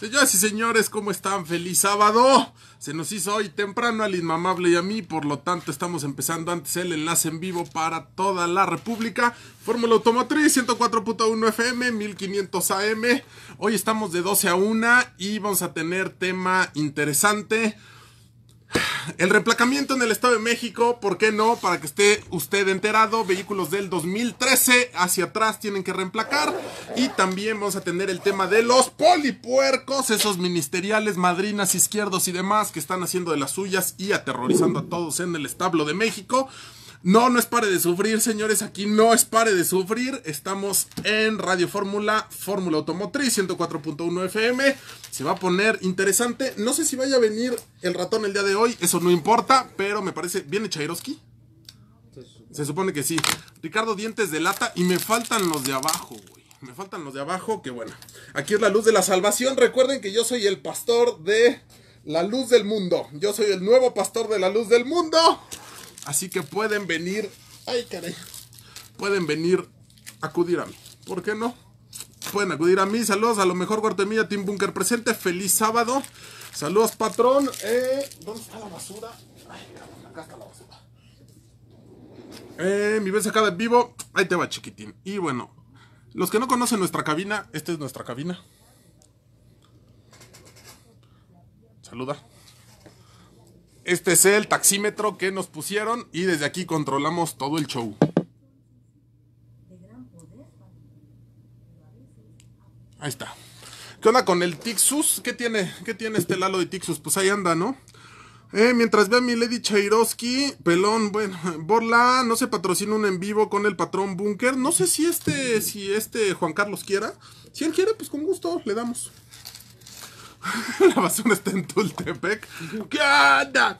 Señoras y señores, ¿cómo están? ¡Feliz sábado! Se nos hizo hoy temprano al Inmamable y a mí, por lo tanto estamos empezando antes el enlace en vivo para toda la República. Fórmula Automotriz, 104.1 FM, 1500 AM. Hoy estamos de 12 a 1 y vamos a tener tema interesante. El reemplacamiento en el Estado de México, ¿por qué no? Para que esté usted enterado, vehículos del 2013 hacia atrás tienen que reemplacar. Y también vamos a tener el tema de los polipuercos, esos ministeriales, madrinas, izquierdos y demás que están haciendo de las suyas y aterrorizando a todos en el establo de México. No es pare de sufrir, señores, aquí no es pare de sufrir. Estamos en Radio Fórmula, Fórmula Automotriz, 104.1 FM. Se va a poner interesante. No sé si vaya a venir el ratón el día de hoy, eso no importa, pero me parece... ¿Viene Chairovsky? Se supone que sí. Ricardo Dientes de Lata y me faltan los de abajo, güey. Me faltan los de abajo, que bueno. Aquí es la luz de la salvación. Recuerden que yo soy el pastor de la luz del mundo. Yo soy el nuevo pastor de la luz del mundo. Así que pueden venir, ay caray, pueden venir a acudir a mí, ¿por qué no? Pueden acudir a mí, saludos a lo mejor Guartemilla, Team Bunker presente, feliz sábado, saludos patrón, ¿dónde está la basura? Ay, cabrón, acá está la basura. Mi vez acá de vivo, ahí te va chiquitín, y bueno, los que no conocen nuestra cabina, esta es nuestra cabina. Saluda. Este es el taxímetro que nos pusieron y desde aquí controlamos todo el show. Ahí está. ¿Qué onda con el Tixus? ¿Qué tiene este Lalo de Tixus? Pues ahí anda, ¿no? Mientras ve a mi Lady Chairovsky, Pelón, bueno, Borla, no se patrocina un en vivo con el patrón Bunker. No sé si este Juan Carlos quiera. Si él quiere, pues con gusto le damos. La basura está en Tultepec. ¿Qué onda?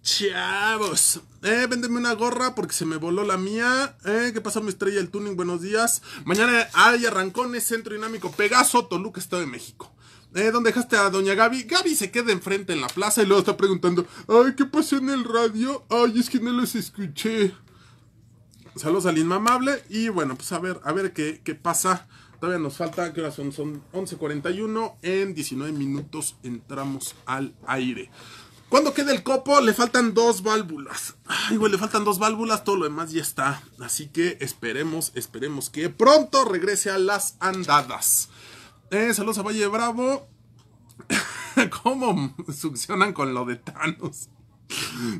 Chavos. Véndeme una gorra porque se me voló la mía. ¿Qué pasó, mi estrella del tuning? Buenos días. Mañana hay arrancones, Centro Dinámico Pegaso, Toluca, Estado de México. ¿Dónde dejaste a doña Gaby? Gaby se queda enfrente en la plaza y luego está preguntando: ay, ¿qué pasó en el radio? Ay, es que no los escuché. Saludos al Inmamable. Y bueno, pues a ver qué pasa. Todavía nos falta, ¿qué hora son? Son 11:41, en 19 minutos entramos al aire. ¿Cuándo queda el copo? Le faltan 2 válvulas. Ay, güey, le faltan 2 válvulas, todo lo demás ya está. Así que esperemos que pronto regrese a las andadas. Saludos a Valle Bravo. ¿Cómo succionan con lo de Thanos?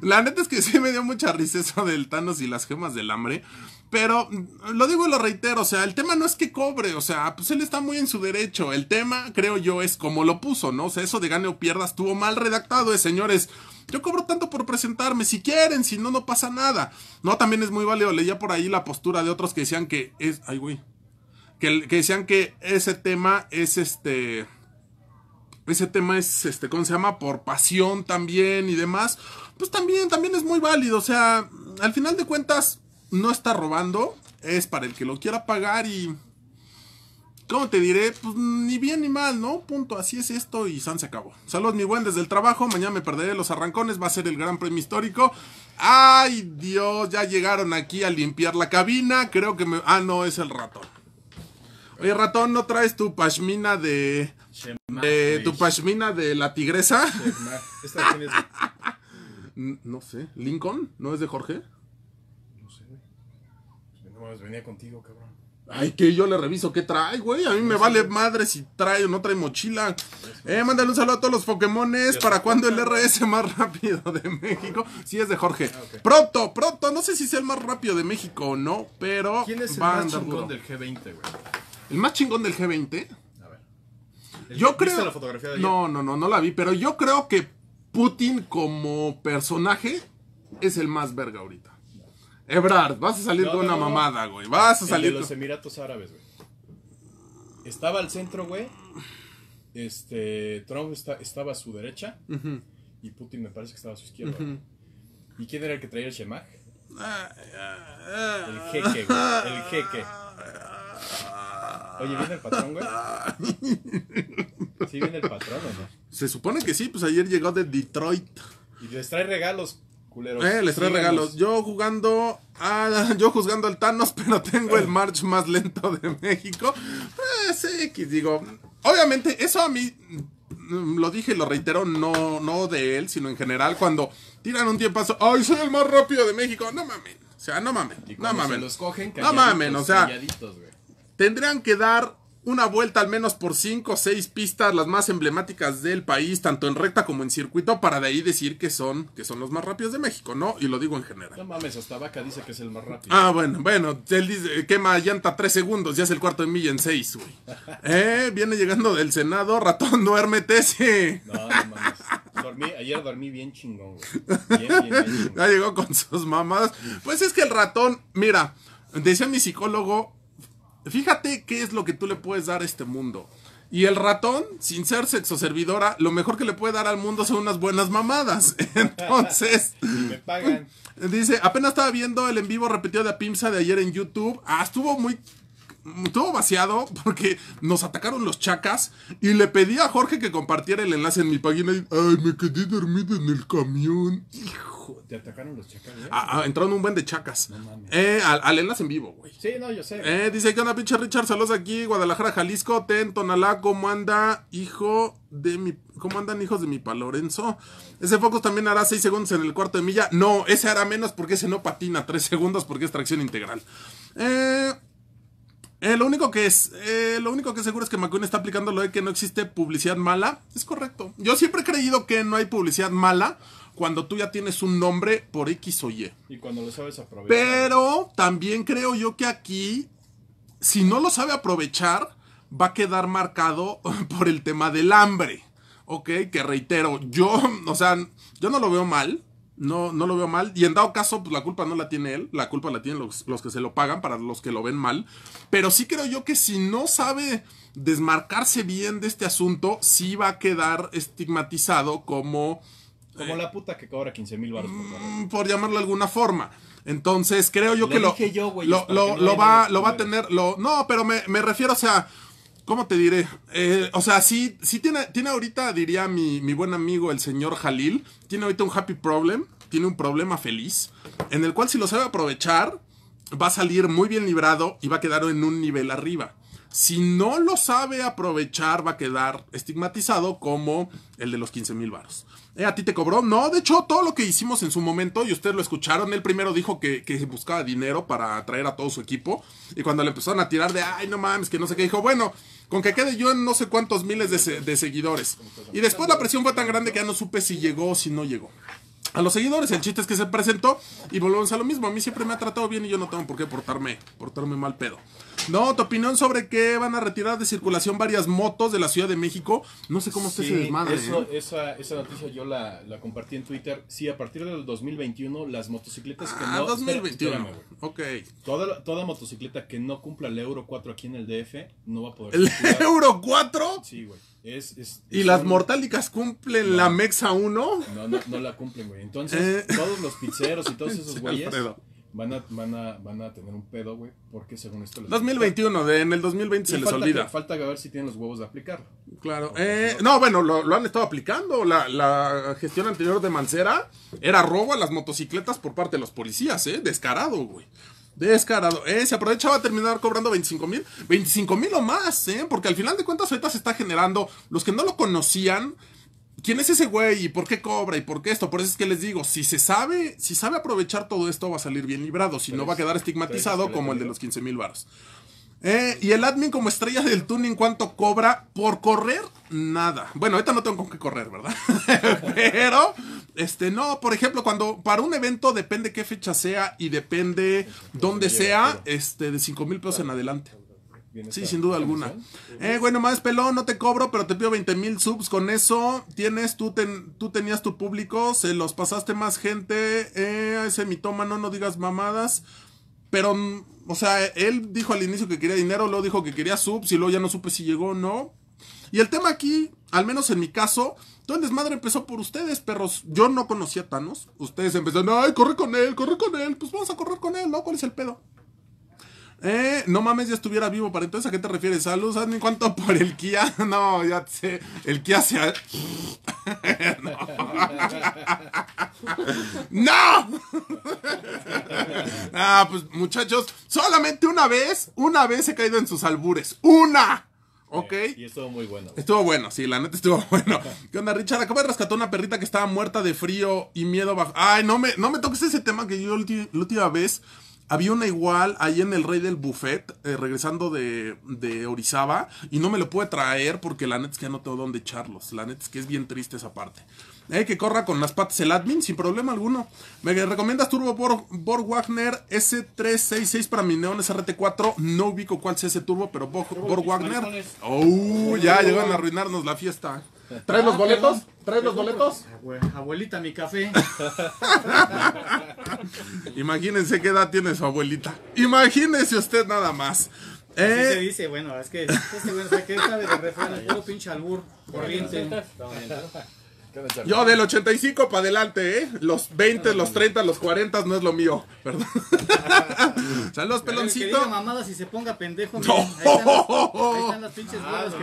La neta es que sí me dio mucha risa eso del Thanos y las gemas del hambre. Pero lo digo y lo reitero, o sea, el tema no es que cobre, o sea, pues él está muy en su derecho. El tema, creo yo, es como lo puso, ¿no? O sea, eso de gane o pierdas estuvo mal redactado, señores. Yo cobro tanto por presentarme, si quieren, si no, no pasa nada. No, también es muy válido, leía por ahí la postura de otros que decían que es... Ay, güey. Que decían que ese tema es Ese tema es, ¿cómo se llama? Por pasión también y demás. Pues también es muy válido, o sea, al final de cuentas... No está robando, es para el que lo quiera pagar y... ¿Cómo te diré? Pues ni bien ni mal, ¿no? Punto, así es esto y san se acabó. Saludos, mi buen, desde el trabajo. Mañana me perderé los arrancones, va a ser el Gran Premio Histórico. ¡Ay, Dios! Ya llegaron aquí a limpiar la cabina. Creo que me... Ah, no, es el ratón. Oye, ratón, ¿no traes tu pashmina de... tu pashmina de la tigresa? ¿Esta quién es? No sé. ¿Lincoln? ¿No es de Jorge? Venía contigo, cabrón. Ay, que yo le reviso qué trae, güey. A mí me vale madre si trae o no trae mochila. Mándale un saludo a todos los Pokémones. ¿Para cuándo el RS más rápido de México? Sí, es de Jorge. Ah, okay. Pronto. No sé si sea el más rápido de México o no, pero... ¿Quién es el más chingón del G20, güey? ¿El más chingón del G20? A ver. Yo creo... ¿Viste la fotografía de ayer? No la vi, pero yo creo que Putin como personaje es el más verga ahorita. Ebrard, vas a salir con una mamada, güey. Vas a salir de los Emiratos Árabes, güey. Estaba al centro, güey. Trump estaba a su derecha. Uh-huh. Y Putin me parece que estaba a su izquierda. Uh-huh. ¿Y quién era el que traía el Shemag? El jeque, güey. El jeque. Oye, ¿viene el patrón, güey? ¿Sí viene el patrón o no? Se supone que sí, pues ayer llegó de Detroit. Y les trae regalos. Culeros. Les trae regalos. Yo juzgando al Thanos, pero tengo el march más lento de México. Sí, digo, Obviamente, eso a mí, lo dije y lo reitero, no de él, sino en general, cuando tiran un tiempazo, ¡ay, soy el más rápido de México! No mamen, o sea, no mamen, no mamen. Los cogen calladitos, no mamen, o sea, tendrían que dar una vuelta al menos por 5 o 6 pistas, las más emblemáticas del país, tanto en recta como en circuito, para de ahí decir que son los más rápidos de México, ¿no? Y lo digo en general. No mames, hasta Vaca dice que es el más rápido. Ah, bueno, él dice, quema llanta 3 segundos, ya es el cuarto de milla en 6, güey. Viene llegando del Senado, ratón, duérmete, sí. No mames. Ayer dormí bien chingón, güey. Bien chingón. Ya llegó con sus mamadas. Pues es que el ratón, mira, decía mi psicólogo, fíjate qué es lo que tú le puedes dar a este mundo. Y el ratón, sin ser sexoservidora, lo mejor que le puede dar al mundo son unas buenas mamadas. Entonces, me pagan. Dice, apenas estaba viendo el en vivo repetido de Apimsa de ayer en YouTube. Ah, estuvo vaciado porque nos atacaron los chacas. Y le pedí a Jorge que compartiera el enlace en mi página. Y, ay, me quedé dormido en el camión. Hijo. ¿Te atacaron los chacas? Entraron un buen de chacas. No mames. Al enlace en vivo, güey. Sí, no, yo sé. Dice, ¿qué onda, pinche Richard? Saludos aquí, Guadalajara, Jalisco. Ten, Tonalá, ¿cómo anda, hijo de mi... ¿Cómo andan hijos de mi pa Lorenzo? Ese Focus también hará 6 segundos en el cuarto de milla. No, ese hará menos porque ese no patina 3 segundos porque es tracción integral. Lo único que es seguro es que McQueen está aplicando lo de que no existe publicidad mala. Es correcto. Yo siempre he creído que no hay publicidad mala cuando tú ya tienes un nombre por X o Y. Y cuando lo sabes aprovechar. Pero también creo yo que aquí, si no lo sabe aprovechar, va a quedar marcado por el tema del hambre. Ok, que reitero, yo no lo veo mal. No lo veo mal, y en dado caso, pues la culpa no la tiene él, la culpa la tienen los que se lo pagan, para los que lo ven mal. Pero sí creo yo que si no sabe desmarcarse bien de este asunto, sí va a quedar estigmatizado como la puta que cobra 15,000 baros por llamarlo de alguna forma. Entonces creo yo lo va a tener, no, pero me refiero, o sea, ¿cómo te diré? O sea, sí tiene ahorita, diría mi buen amigo el señor Jalil, tiene ahorita un happy problem, tiene un problema feliz, en el cual si lo sabe aprovechar, va a salir muy bien librado y va a quedar en un nivel arriba. Si no lo sabe aprovechar, va a quedar estigmatizado como el de los 15,000 baros. ¿A ti te cobró? No, de hecho, todo lo que hicimos en su momento, y ustedes lo escucharon, él primero dijo que buscaba dinero para atraer a todo su equipo, y cuando le empezaron a tirar de, ay, no mames, que no sé qué, dijo, bueno, con que quede yo en no sé cuántos miles de seguidores. Y después la presión fue tan grande que ya no supe si llegó o si no llegó. A los seguidores, el chiste es que se presentó y volvemos a lo mismo. A mí siempre me ha tratado bien y yo no tengo por qué portarme mal pedo. No, tu opinión sobre que van a retirar de circulación varias motos de la Ciudad de México. No sé cómo usted se desmadre. Esa noticia yo la compartí en Twitter. Sí, a partir del 2021, las motocicletas que no... 2021. Espérame, ok. Toda motocicleta que no cumpla el Euro 4 aquí en el DF no va a poder... ¿El circular. Euro 4? Sí, güey. ¿Y las mortálicas cumplen la Mexa 1? No la cumplen, güey. Entonces, todos los pizzeros y todos esos güeyes... Alfredo. Van a tener un pedo, güey, porque según esto... 2021, en el 2020 se les olvida. Falta ver si tienen los huevos de aplicarlo. Claro. No, bueno, lo han estado aplicando. La gestión anterior de Mancera era robo a las motocicletas por parte de los policías, ¿eh? Descarado, güey. Descarado. Se aprovechaba a terminar cobrando 25,000. 25,000 o más, ¿eh? Porque al final de cuentas ahorita se está generando... Los que no lo conocían... ¿Quién es ese güey? ¿Y por qué cobra? ¿Y por qué esto? Por eso es que les digo, si sabe aprovechar todo esto, va a salir bien librado. Si no, va a quedar estigmatizado como el de los 15,000 baros. Y el admin como estrella del tuning, ¿cuánto cobra por correr? Nada. Bueno, ahorita no tengo con qué correr, ¿verdad? Pero, no, por ejemplo, cuando para un evento depende qué fecha sea y depende dónde sea, de 5,000 pesos en adelante. Sí, sin duda alguna. Bueno, más pelón, no te cobro, pero te pido 20,000 subs. Con eso tienes, tú tenías tu público, se los pasaste más gente. Ese mitómano, no digas mamadas. Pero, o sea, él dijo al inicio que quería dinero, luego dijo que quería subs y luego ya no supe si llegó o no. Y el tema aquí, al menos en mi caso, todo el desmadre empezó por ustedes, perros. Yo no conocía a Thanos. Ustedes empezaron, ay, corre con él. Pues vamos a correr con él, ¿no? ¿Cuál es el pedo? No mames, ya estuviera vivo para entonces. ¿A qué te refieres? Salud, ¿saben cuánto por el Kia? No, ya sé. El Kia se... No. ¡No! Ah, pues muchachos, solamente una vez he caído en sus albures. ¡Una! Ok. Y estuvo muy bueno. Estuvo bueno, sí, la neta estuvo bueno. ¿Qué onda, Richard? Acaba de rescatar una perrita que estaba muerta de frío y miedo bajo. Ay, no me toques ese tema, que yo la última vez había una igual ahí en el Rey del Buffet, regresando de Orizaba, y no me lo pude traer porque la neta es que ya no tengo dónde echarlos. La neta es que es bien triste esa parte. Que corra con las patas el admin sin problema alguno. Me recomiendas Turbo Borg Wagner S366 para mi Neones RT4. No ubico cuál es ese Turbo, pero Borg Wagner. Oh, ya llegan a arruinarnos la fiesta. ¿Traes los boletos? ¿Traes los boletos? Abuelita, mi café. Imagínense qué edad tiene su abuelita. Imagínese usted nada más. Así se dice, bueno, es que este güey sabe de refrán, el puro pinche albur corriente. Yo del 85 para adelante, ¿eh? Los 20, los 30, los 40 no es lo mío. Perdón. Saludos, peloncito. Que mamadas y se ponga pendejo. No. Ahí están las pinches gorras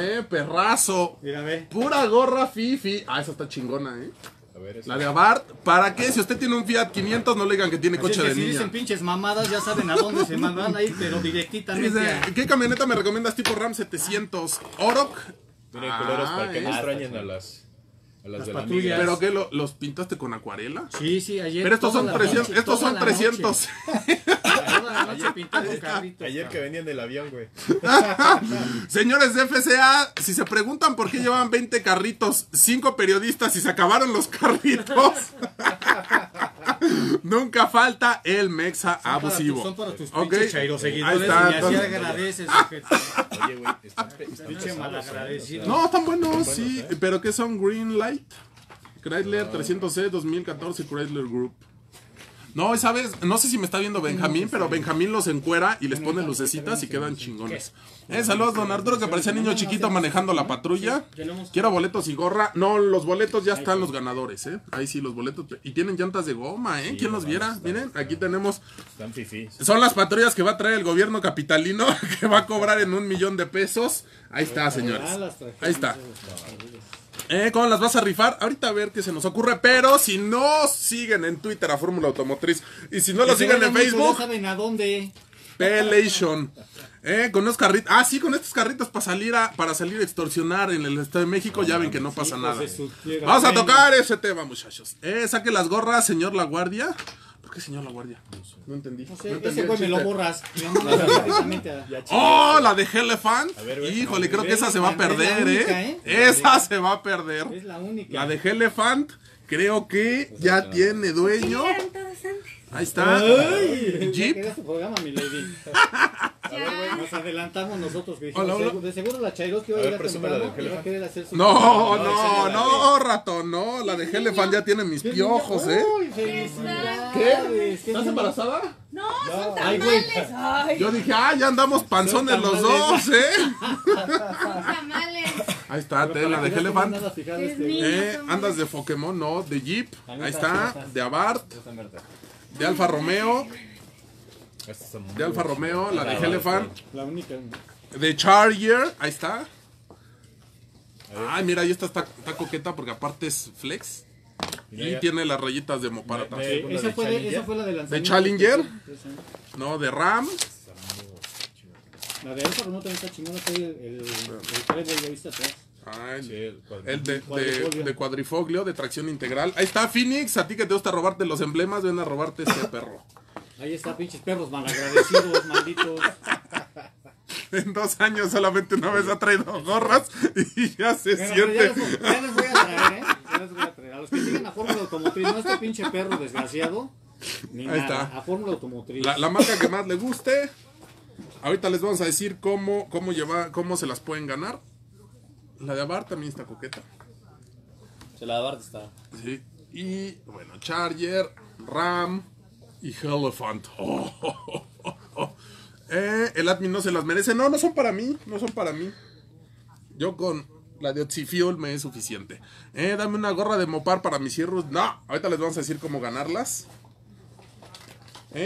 que perrazo. Mira, ve. Pura gorra fifi. Ah, esa está chingona, ¿eh? A ver, la de Abarth. ¿Para qué? Si usted tiene un Fiat 500, no le digan que tiene coche de niña. Si dicen pinches mamadas, ya saben a dónde se mandan ahí, pero directamente. Dice, ¿qué camioneta me recomiendas tipo Ram 700? Oroch. Miren, colores para que no extrañen a las de patrullas. ¿Pero qué? ¿Los pintaste con acuarela? Sí, sí, ayer. Pero estos son 300. Noche, estos son 300. Ayer que venían del avión, güey. Señores de FCA, si se preguntan por qué llevan 20 carritos, 5 periodistas y se acabaron los carritos. Nunca falta el mexa abusivo. Son para tus pinches chairo seguidores. Y así agradeces, sujeto. Oye, güey, están malagradecidos. No, están buenos, sí. ¿Pero qué son? Greenlight, Chrysler 300C 2014 Chrysler Group. No, ¿sabes? No sé si me está viendo Benjamín, pero Benjamín los encuera y les pone lucecitas y quedan chingones. Saludos, don Arturo, que parecía niño chiquito manejando la patrulla. Quiero boletos y gorra. No, los boletos ya están los ganadores, ¿eh? Ahí sí, los boletos. Y tienen llantas de goma, ¿eh? ¿Quién los viera? Miren, aquí tenemos. Son las patrullas que va a traer el gobierno capitalino, que va a cobrar en $1,000,000 de pesos. Ahí está, señores. Ahí está. ¿Cómo las vas a rifar? Ahorita a ver qué se nos ocurre. Pero si no siguen en Twitter a Fórmula Automotriz y si no lo siguen en Facebook, no saben a dónde. Pelation. Con unos carritos. Ah, sí, con estos carritos para salir a extorsionar en el Estado de México. Ya ven que no pasa nada. Vamos a tocar ese tema, muchachos. Saque las gorras, señor La Guardia. ¿Por qué señor La Guardia? No entendí. No sé, ese güey me lo borras. ¡Oh, la de Elephant! Híjole, creo que esa se va a perder, ¿eh? Esa se va a perder. Es la única. La de Elephant, creo que ya tiene dueño. Ahí está. Jeep. Nos adelantamos nosotros. De seguro la Chairoski va a ir a querer hacer su... No, no, no, ratón, no. La de Elephant ya tiene mis piojos, ¿eh? ¿Qué? ¿Estás embarazada? No, son tamales. Ay. Yo dije, ah, ya andamos panzones los dos, ¿eh? Son tamales. Ahí está, la de Elephant. Andas de Pokémon, no, de Jeep. Ahí está, de Abarth. De Alfa Romeo. De Alfa Romeo, la de Elephant. La única. De Charger, ahí está. Ay, mira, y esta está coqueta porque aparte es flex. Y tiene las rayitas de Mopar. ¿Esa fue la de lanzamiento? ¿De Challenger? No, de Ram. La de Alfa Romeo también está chingona. El trébol ya viste atrás. El de cuadrifoglio, de tracción integral. Ahí está, Phoenix. A ti que te gusta robarte los emblemas, ven a robarte este perro. Ahí está, pinches perros malagradecidos, malditos. En 2 años solamente una vez ha traído gorras y ya se siente. Ya les voy a traer, ¿eh? Ya les voy a traer. A los que siguen a Fórmula Automotriz, no este pinche perro desgraciado. Ni ahí nada, está. A Fórmula Automotriz. La marca que más le guste. Ahorita les vamos a decir cómo se las pueden ganar. La de Abarth también está coqueta. Sí, la de Abarth está. Sí. Y bueno, Charger, Ram y Elephant. El admin no se las merece. No, no son para mí. No son para mí. Yo con la de Oxifuel me es suficiente. Dame una gorra de Mopar para mis cierros. No, ahorita les vamos a decir cómo ganarlas.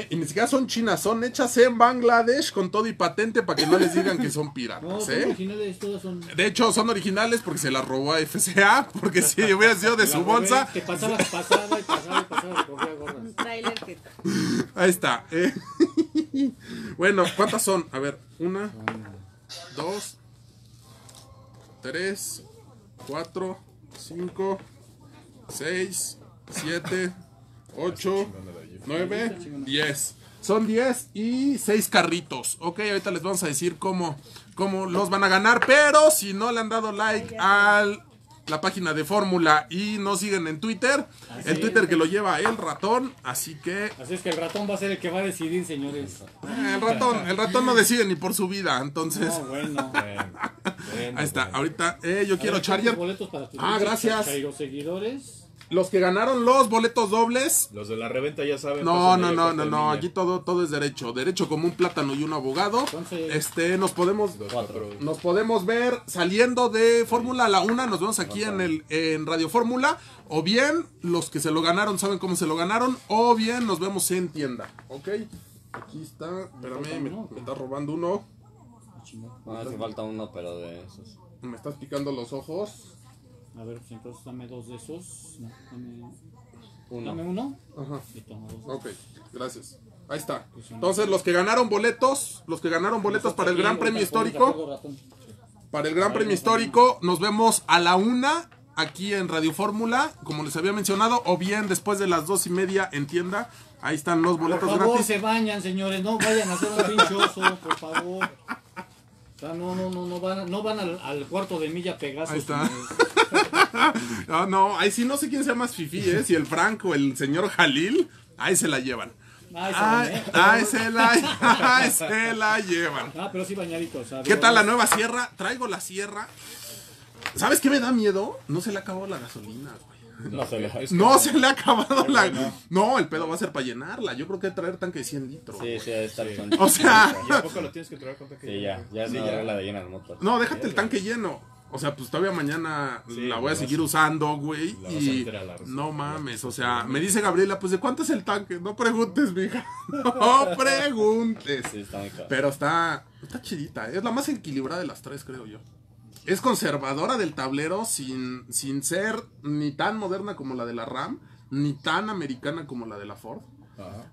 Y ni siquiera son chinas, son hechas en Bangladesh con todo y patente para que no les digan que son piratas. No, son originales, todas son... De hecho, son originales porque se las robó a FCA, porque si hubiera sido de su bolsa... Que pasaba y corría gorras. Trailer que... Ahí está. Bueno, ¿cuántas son? A ver, una... 2, 3, 4, 5, 6, 7, 8, 9, 10. Son 10 y 6 carritos. Ok, ahorita les vamos a decir cómo los van a ganar. Pero si no le han dado like a la página de Fórmula y no siguen en Twitter, en Twitter que lo lleva el ratón, así que... Así es que el ratón va a ser el que va a decidir, señores. El ratón no decide ni por su vida, entonces... No, bueno. Ahí está, ahorita yo quiero Charger. Gracias. Seguidores. Los que ganaron los boletos dobles. Los de la reventa ya saben. No. Aquí todo es derecho. Derecho como un plátano y un abogado. Entonces, nos podemos ver saliendo de Fórmula a la 1. Nos vemos aquí en Radio Fórmula. O bien, los que se lo ganaron saben cómo se lo ganaron. O bien, nos vemos en tienda. Ok. Aquí está. Espérame, me está robando uno. No, hace falta uno, pero de esos. Me estás picando los ojos. A ver, pues entonces dame dos de esos. No, dame uno. Ajá. Y toma dos. Ok, gracias. Ahí está. Entonces, los que ganaron boletos para el Gran Premio Histórico. Para el Gran Premio Histórico, nos vemos a la 1 aquí en Radio Fórmula, como les había mencionado, o bien después de las 2:30 en tienda. Ahí están los boletos gratis. Por favor, se bañan, señores, no vayan a hacer un pinchoso, por favor. No van al cuarto de milla Pegaso. Ahí está. No, ahí sí no sé quién sea más fifí, si el Franco, el señor Jalil, ahí se la llevan. Ahí se la llevan. Ah, pero sí bañaditos. Adiós. ¿Qué tal la nueva sierra? Traigo la sierra. ¿Sabes qué me da miedo? No se le acabó la gasolina, güey. No se le ha acabado la... No, el pedo va a ser para llenarla. Yo creo que traer tanque de 100 litros. Sí, está bien. Sí. O sea... ¿Y a poco lo tienes que traer con tanque lleno? Ya la de llenar el motor. No, déjate el tanque lleno. O sea, pues todavía mañana la voy a seguir usando, güey. Y no mames, o sea, me dice Gabriela, pues ¿de cuánto es el tanque? No preguntes, mija. No preguntes. Sí, está muy claro. Pero está chidita. Es la más equilibrada de las tres, creo yo. Es conservadora del tablero sin ser ni tan moderna como la de la Ram, ni tan americana como la de la Ford. Ajá.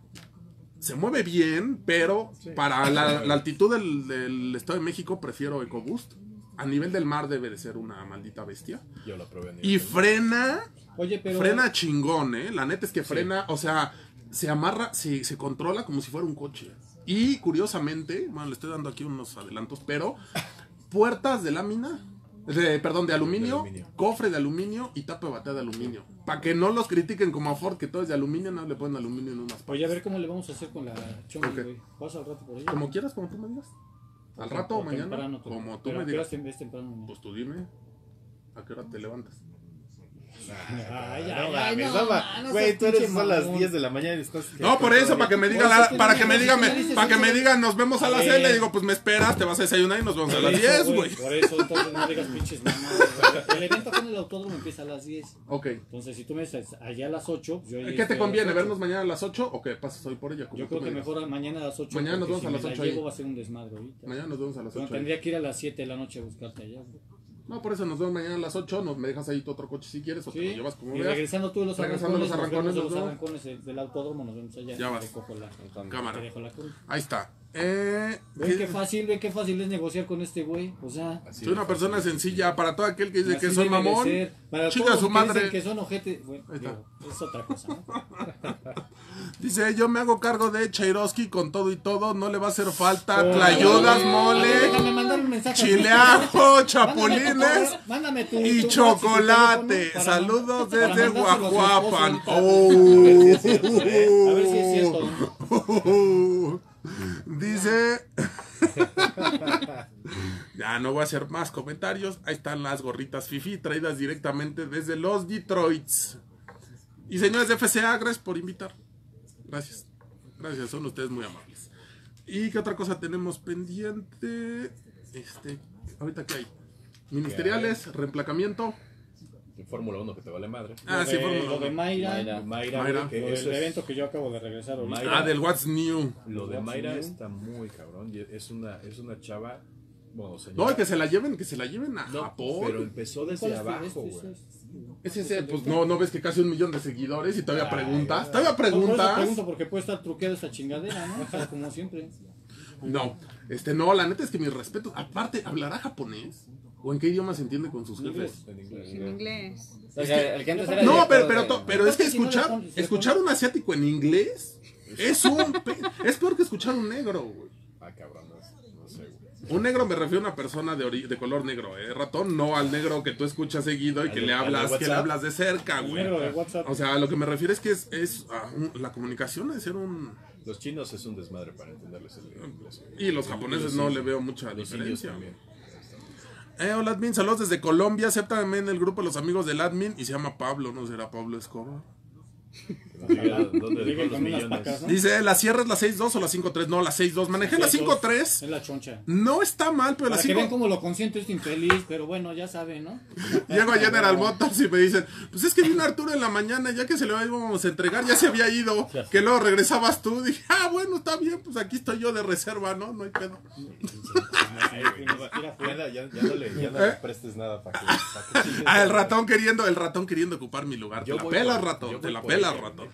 Se mueve bien, pero para la altitud del Estado de México prefiero EcoBoost. A nivel del mar debe de ser una maldita bestia. Yo lo probé. Y frena. Oye, pero... Frena chingón, ¿eh? La neta es que frena, o sea, se amarra, se controla como si fuera un coche. Y curiosamente, bueno, le estoy dando aquí unos adelantos, pero... Puertas de lámina, de aluminio, cofre de aluminio y tapa de batea de aluminio. Para que no los critiquen como a Ford, que todo es de aluminio, no le ponen aluminio en unas. Oye, a ver cómo le vamos a hacer con la chonga, güey. Okay. Vas al rato por ahí. Como quieras, como tú me digas. Al rato o mañana, temprano, como tú me digas. Temprano, pues tú dime, ¿a qué hora te levantas? Güey, tú eres a las 10 de la mañana y estás... No, por eso, para que me digan, nos vemos a las 6, le digo, pues me esperas, te vas a desayunar y nos vemos a las 10, güey. Por eso, entonces no digas pinches mamadas. El evento con el autódromo empieza a las 10. Ok. Entonces, si tú me dices allá a las 8, yo... ¿Qué te conviene, vernos mañana a las 8 o qué pasas hoy por ella? Yo creo que mejor mañana a las 8. Mañana nos vemos a las 8. Si me la llevo va a ser un desmadre ahorita. Mañana nos vemos a las 8. Tendría que ir a las 7 de la noche a buscarte allá, güey. No, por eso nos vemos mañana a las 8, nos me dejas ahí tu otro coche si quieres, o te lo llevas como veas. Y regresando tú los arrancones del autódromo, nos vemos allá. Ya vas. Cámara. Ahí está. Ve qué fácil es negociar con este güey. O sea, soy una persona sencilla. Para todo aquel que dice que soy mamón, chica su madre. Que son ojete, bueno, digo, es otra cosa, ¿no? Dice, yo me hago cargo de Chairovsky con todo y todo. No le va a hacer falta tlayudas, mole, chileajo, chapulines y chocolate. Saludos desde Guajuapan. A ver si es cierto. Dice ya no voy a hacer más comentarios. Ahí están las gorritas fifi traídas directamente desde los Detroits. Y señores de FCA, gracias por invitar. Gracias, son ustedes muy amables. ¿Y qué otra cosa tenemos pendiente? Ahorita que hay ministeriales, reemplacamiento. Fórmula 1 que te vale madre. Sí, Fórmula 1. Lo de Mayra. El evento que yo acabo de regresar ahorita. Del What's New. Lo de Mayra está muy cabrón. Es una chava. Bueno, señora. No, que se la lleven a Japón. Pero empezó desde abajo, güey. Pues no ves que casi 1 millón de seguidores y todavía preguntas. Todavía preguntas. No, por eso pregunto porque puede estar truqueada esa chingadera, ¿no? O sea, como siempre. No. No, la neta es que mis respetos. Aparte, ¿hablará japonés? ¿O en qué idioma se entiende con sus jefes? En inglés. No, pero es que escuchar un asiático en inglés es peor que escuchar un negro, güey. Ah, cabrón, no sé, güey. Un negro me refiero a una persona de color negro, ratón, no al negro que tú escuchas seguido y que le hablas de cerca, güey. O sea, lo que me refiero es que la comunicación debe ser un... Los chinos es un desmadre para entenderles el inglés. Y los japoneses no le veo mucha diferencia. Hola admin, saludos desde Colombia. Acepta también el grupo de los amigos del admin. Y se llama Pablo, ¿no será Pablo Escobar? Dice, ¿la sierra es la 6-2 o la 5-3? No, la 6-2, manejé la 5-3. Es la choncha. No está mal, pero la 5-3. Ven como lo consiento este infeliz, pero bueno, ya sabe, ¿no? Llego a General Motors y me dicen, pues es que vino Arturo en la mañana, ya que se lo íbamos a entregar, ya se había ido, que luego regresabas tú. Dije, ah, bueno, está bien, pues aquí estoy yo de reserva, ¿no? No hay pedo. Ya no le prestes nada para que... Ah, el ratón queriendo ocupar mi lugar. Te la pelas, ratón, te la pelas, ratón.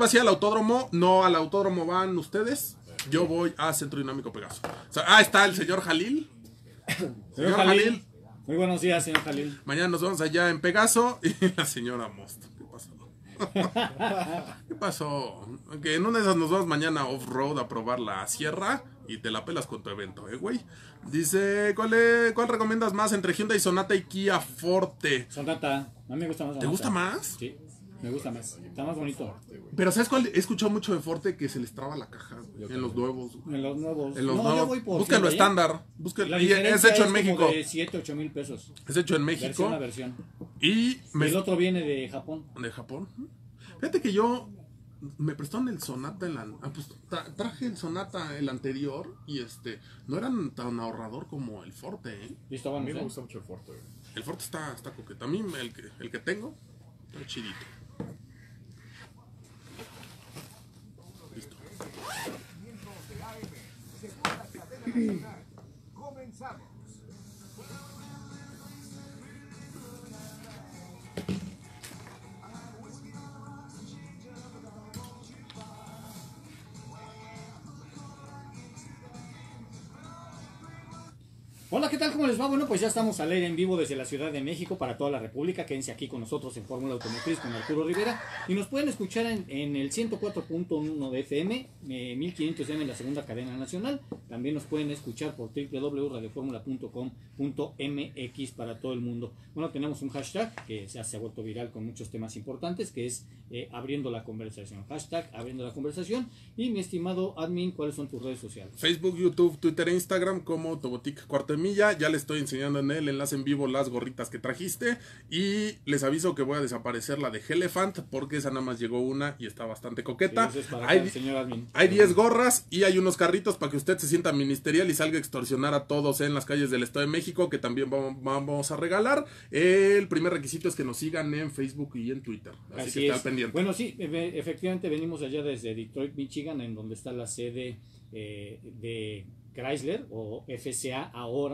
¿Vas a ir al autódromo? No, al autódromo van ustedes. Yo voy a Centro Dinámico Pegaso. Está el señor Jalil. Señor Jalil, muy buenos días, señor Jalil. Mañana nos vamos allá en Pegaso. Y la señora Mosto. ¿Qué pasó? ¿Qué pasó? Que en una de esas nos vamos mañana off-road a probar la sierra y te la pelas con tu evento, güey. Dice, ¿cuál recomiendas más entre Hyundai Sonata y Kia Forte? Sonata, a mí me gusta más. ¿Te gusta más? Sí, me gusta más, está más bonito. Pero ¿sabes cuál? He escuchado mucho de Forte que se les traba la caja, güey, en los nuevos. Yo voy por búscalo estándar. Búscalo. Y es hecho en México. Como de 7, 8 mil pesos. Es hecho en México. Versión. Y el otro viene de Japón. ¿De Japón? Fíjate que yo... Me prestaron el Sonata, traje el Sonata el anterior y no eran tan ahorrador como el Forte, A mí me gusta mucho el Forte, El Forte está coqueto. A mí el que tengo está chidito. Listo. Comenzamos. Hola, ¿qué tal? ¿Cómo les va? Bueno, pues ya estamos al aire en vivo desde la Ciudad de México para toda la República. Quédense aquí con nosotros en Fórmula Automotriz con Arturo Rivera. Y nos pueden escuchar en el 104.1 de FM, 1500M en la segunda cadena nacional. También nos pueden escuchar por www.radioformula.com.mx para todo el mundo. Bueno, tenemos un hashtag que ya se ha vuelto viral con muchos temas importantes, que es abriendo la conversación. Hashtag abriendo la conversación. Y mi estimado admin, ¿cuáles son tus redes sociales? Facebook, YouTube, Twitter e Instagram como Autobotic Cuarto Milla. Ya le estoy enseñando en el enlace en vivo las gorritas que trajiste y les aviso que voy a desaparecer la de Helefant porque esa nada más llegó una y está bastante coqueta. Sí, hay 10 gorras y hay unos carritos para que usted se sienta ministerial y salga a extorsionar a todos en las calles del Estado de México, que también vamos a regalar. El primer requisito es que nos sigan en Facebook y en Twitter, así que está pendiente. Bueno, sí, efectivamente venimos allá desde Detroit, Michigan, en donde está la sede de Chrysler o FCA ahora.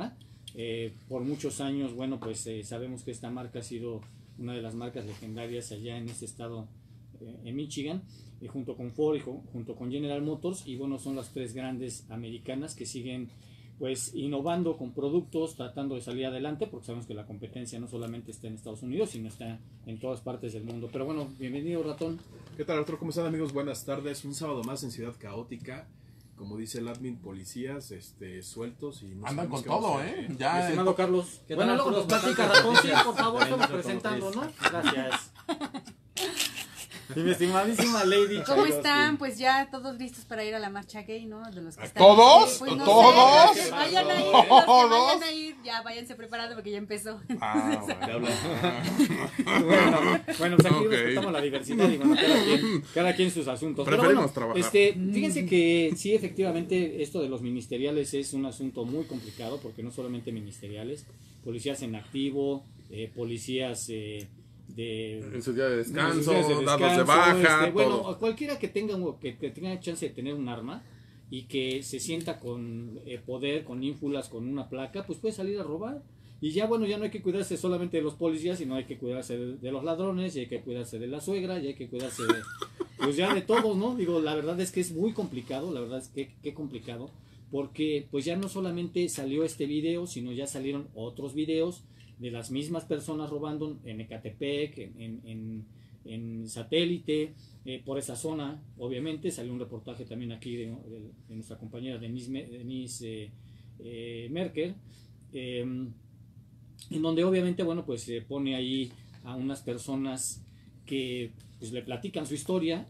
Por muchos años, bueno, pues sabemos que esta marca ha sido una de las marcas legendarias allá en este estado, en Michigan, junto con Ford y junto con General Motors, y bueno, son las tres grandes americanas que siguen pues innovando con productos, tratando de salir adelante, porque sabemos que la competencia no solamente está en Estados Unidos, sino está en todas partes del mundo. Pero bueno, bienvenido, Ratón. ¿Qué tal, Arturo? ¿Cómo están, amigos? Buenas tardes, un sábado más en Ciudad Caótica. Como dice el admin, policías sueltos y no andan con todo, Ya, mi estimado Carlos. Bueno, luego nos platica Ratón, sí, por favor, estamos presentando, ¿no? Gracias. Y mi estimadísima Lady. ¿Cómo están? Pues ya todos listos para ir a la marcha gay, ¿no? De los que están. ¿Todos? Pues no, ¿todos? Sé, vayan a ir, los que vayan a ir, ya váyanse preparando porque ya empezó. Ah, bueno, pues aquí respetamos la diversidad y bueno, cada quien sus asuntos. Preferimos trabajar. Fíjense que sí, efectivamente, esto de los ministeriales es un asunto muy complicado, porque no solamente ministeriales, policías en activo, policías... en sus días de descanso, dados de baja, bueno, cualquiera que tenga chance de tener un arma y que se sienta con poder, con ínfulas, con una placa, pues puede salir a robar. Y ya, bueno, ya no hay que cuidarse solamente de los policías, sino hay que cuidarse de los ladrones, y hay que cuidarse de la suegra, y hay que cuidarse de, pues ya de todos, ¿no? Digo, la verdad es que es muy complicado, la verdad es que complicado. porque pues ya no solamente salió este video, sino ya salieron otros videos de las mismas personas robando en Ecatepec, en Satélite, por esa zona. Obviamente salió un reportaje también aquí de nuestra compañera Denise Merker, en donde obviamente, bueno, pues se pone ahí a unas personas que pues le platican su historia,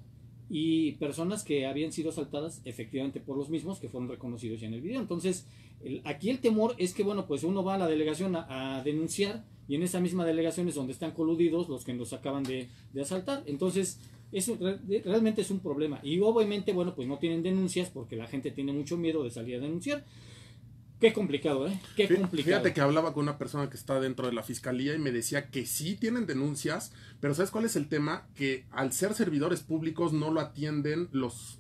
y personas que habían sido asaltadas efectivamente por los mismos, que fueron reconocidos ya en el video. Entonces, aquí el temor es que, bueno, pues uno va a la delegación a denunciar, y en esa misma delegación es donde están coludidos los que nos acaban de asaltar. Entonces, eso realmente es un problema. Y obviamente, bueno, pues no tienen denuncias porque la gente tiene mucho miedo de salir a denunciar. Qué complicado, ¿eh? Qué complicado. Fíjate que hablaba con una persona que está dentro de la fiscalía y me decía que sí tienen denuncias, pero ¿sabes cuál es el tema? Que al ser servidores públicos no lo atienden los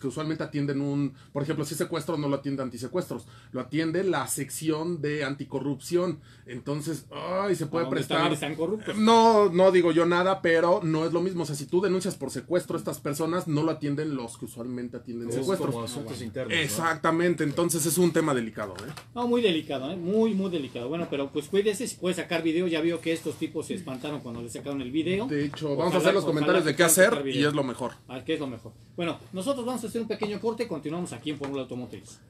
que usualmente atienden por ejemplo, si secuestro, no lo atiende antisecuestros, lo atiende la sección de anticorrupción. Entonces, ay, se puede prestar. Están corruptos. No digo yo nada, pero no es lo mismo. O sea, si tú denuncias por secuestro, estas personas no lo atienden los que usualmente atienden secuestros. Como asuntos internos. Exactamente, ¿no? Entonces es un tema delicado. No, muy delicado, ¿eh? Muy, muy delicado. Bueno, pero pues cuídese, si puede sacar video. Ya veo que estos tipos se espantaron cuando les sacaron el video. De hecho, vamos a hacer los comentarios de qué hacer y es lo mejor. Ah, ¿qué es lo mejor? Bueno, nosotros vamos a hacer un pequeño corte. Continuamos aquí en Fórmula Automotriz.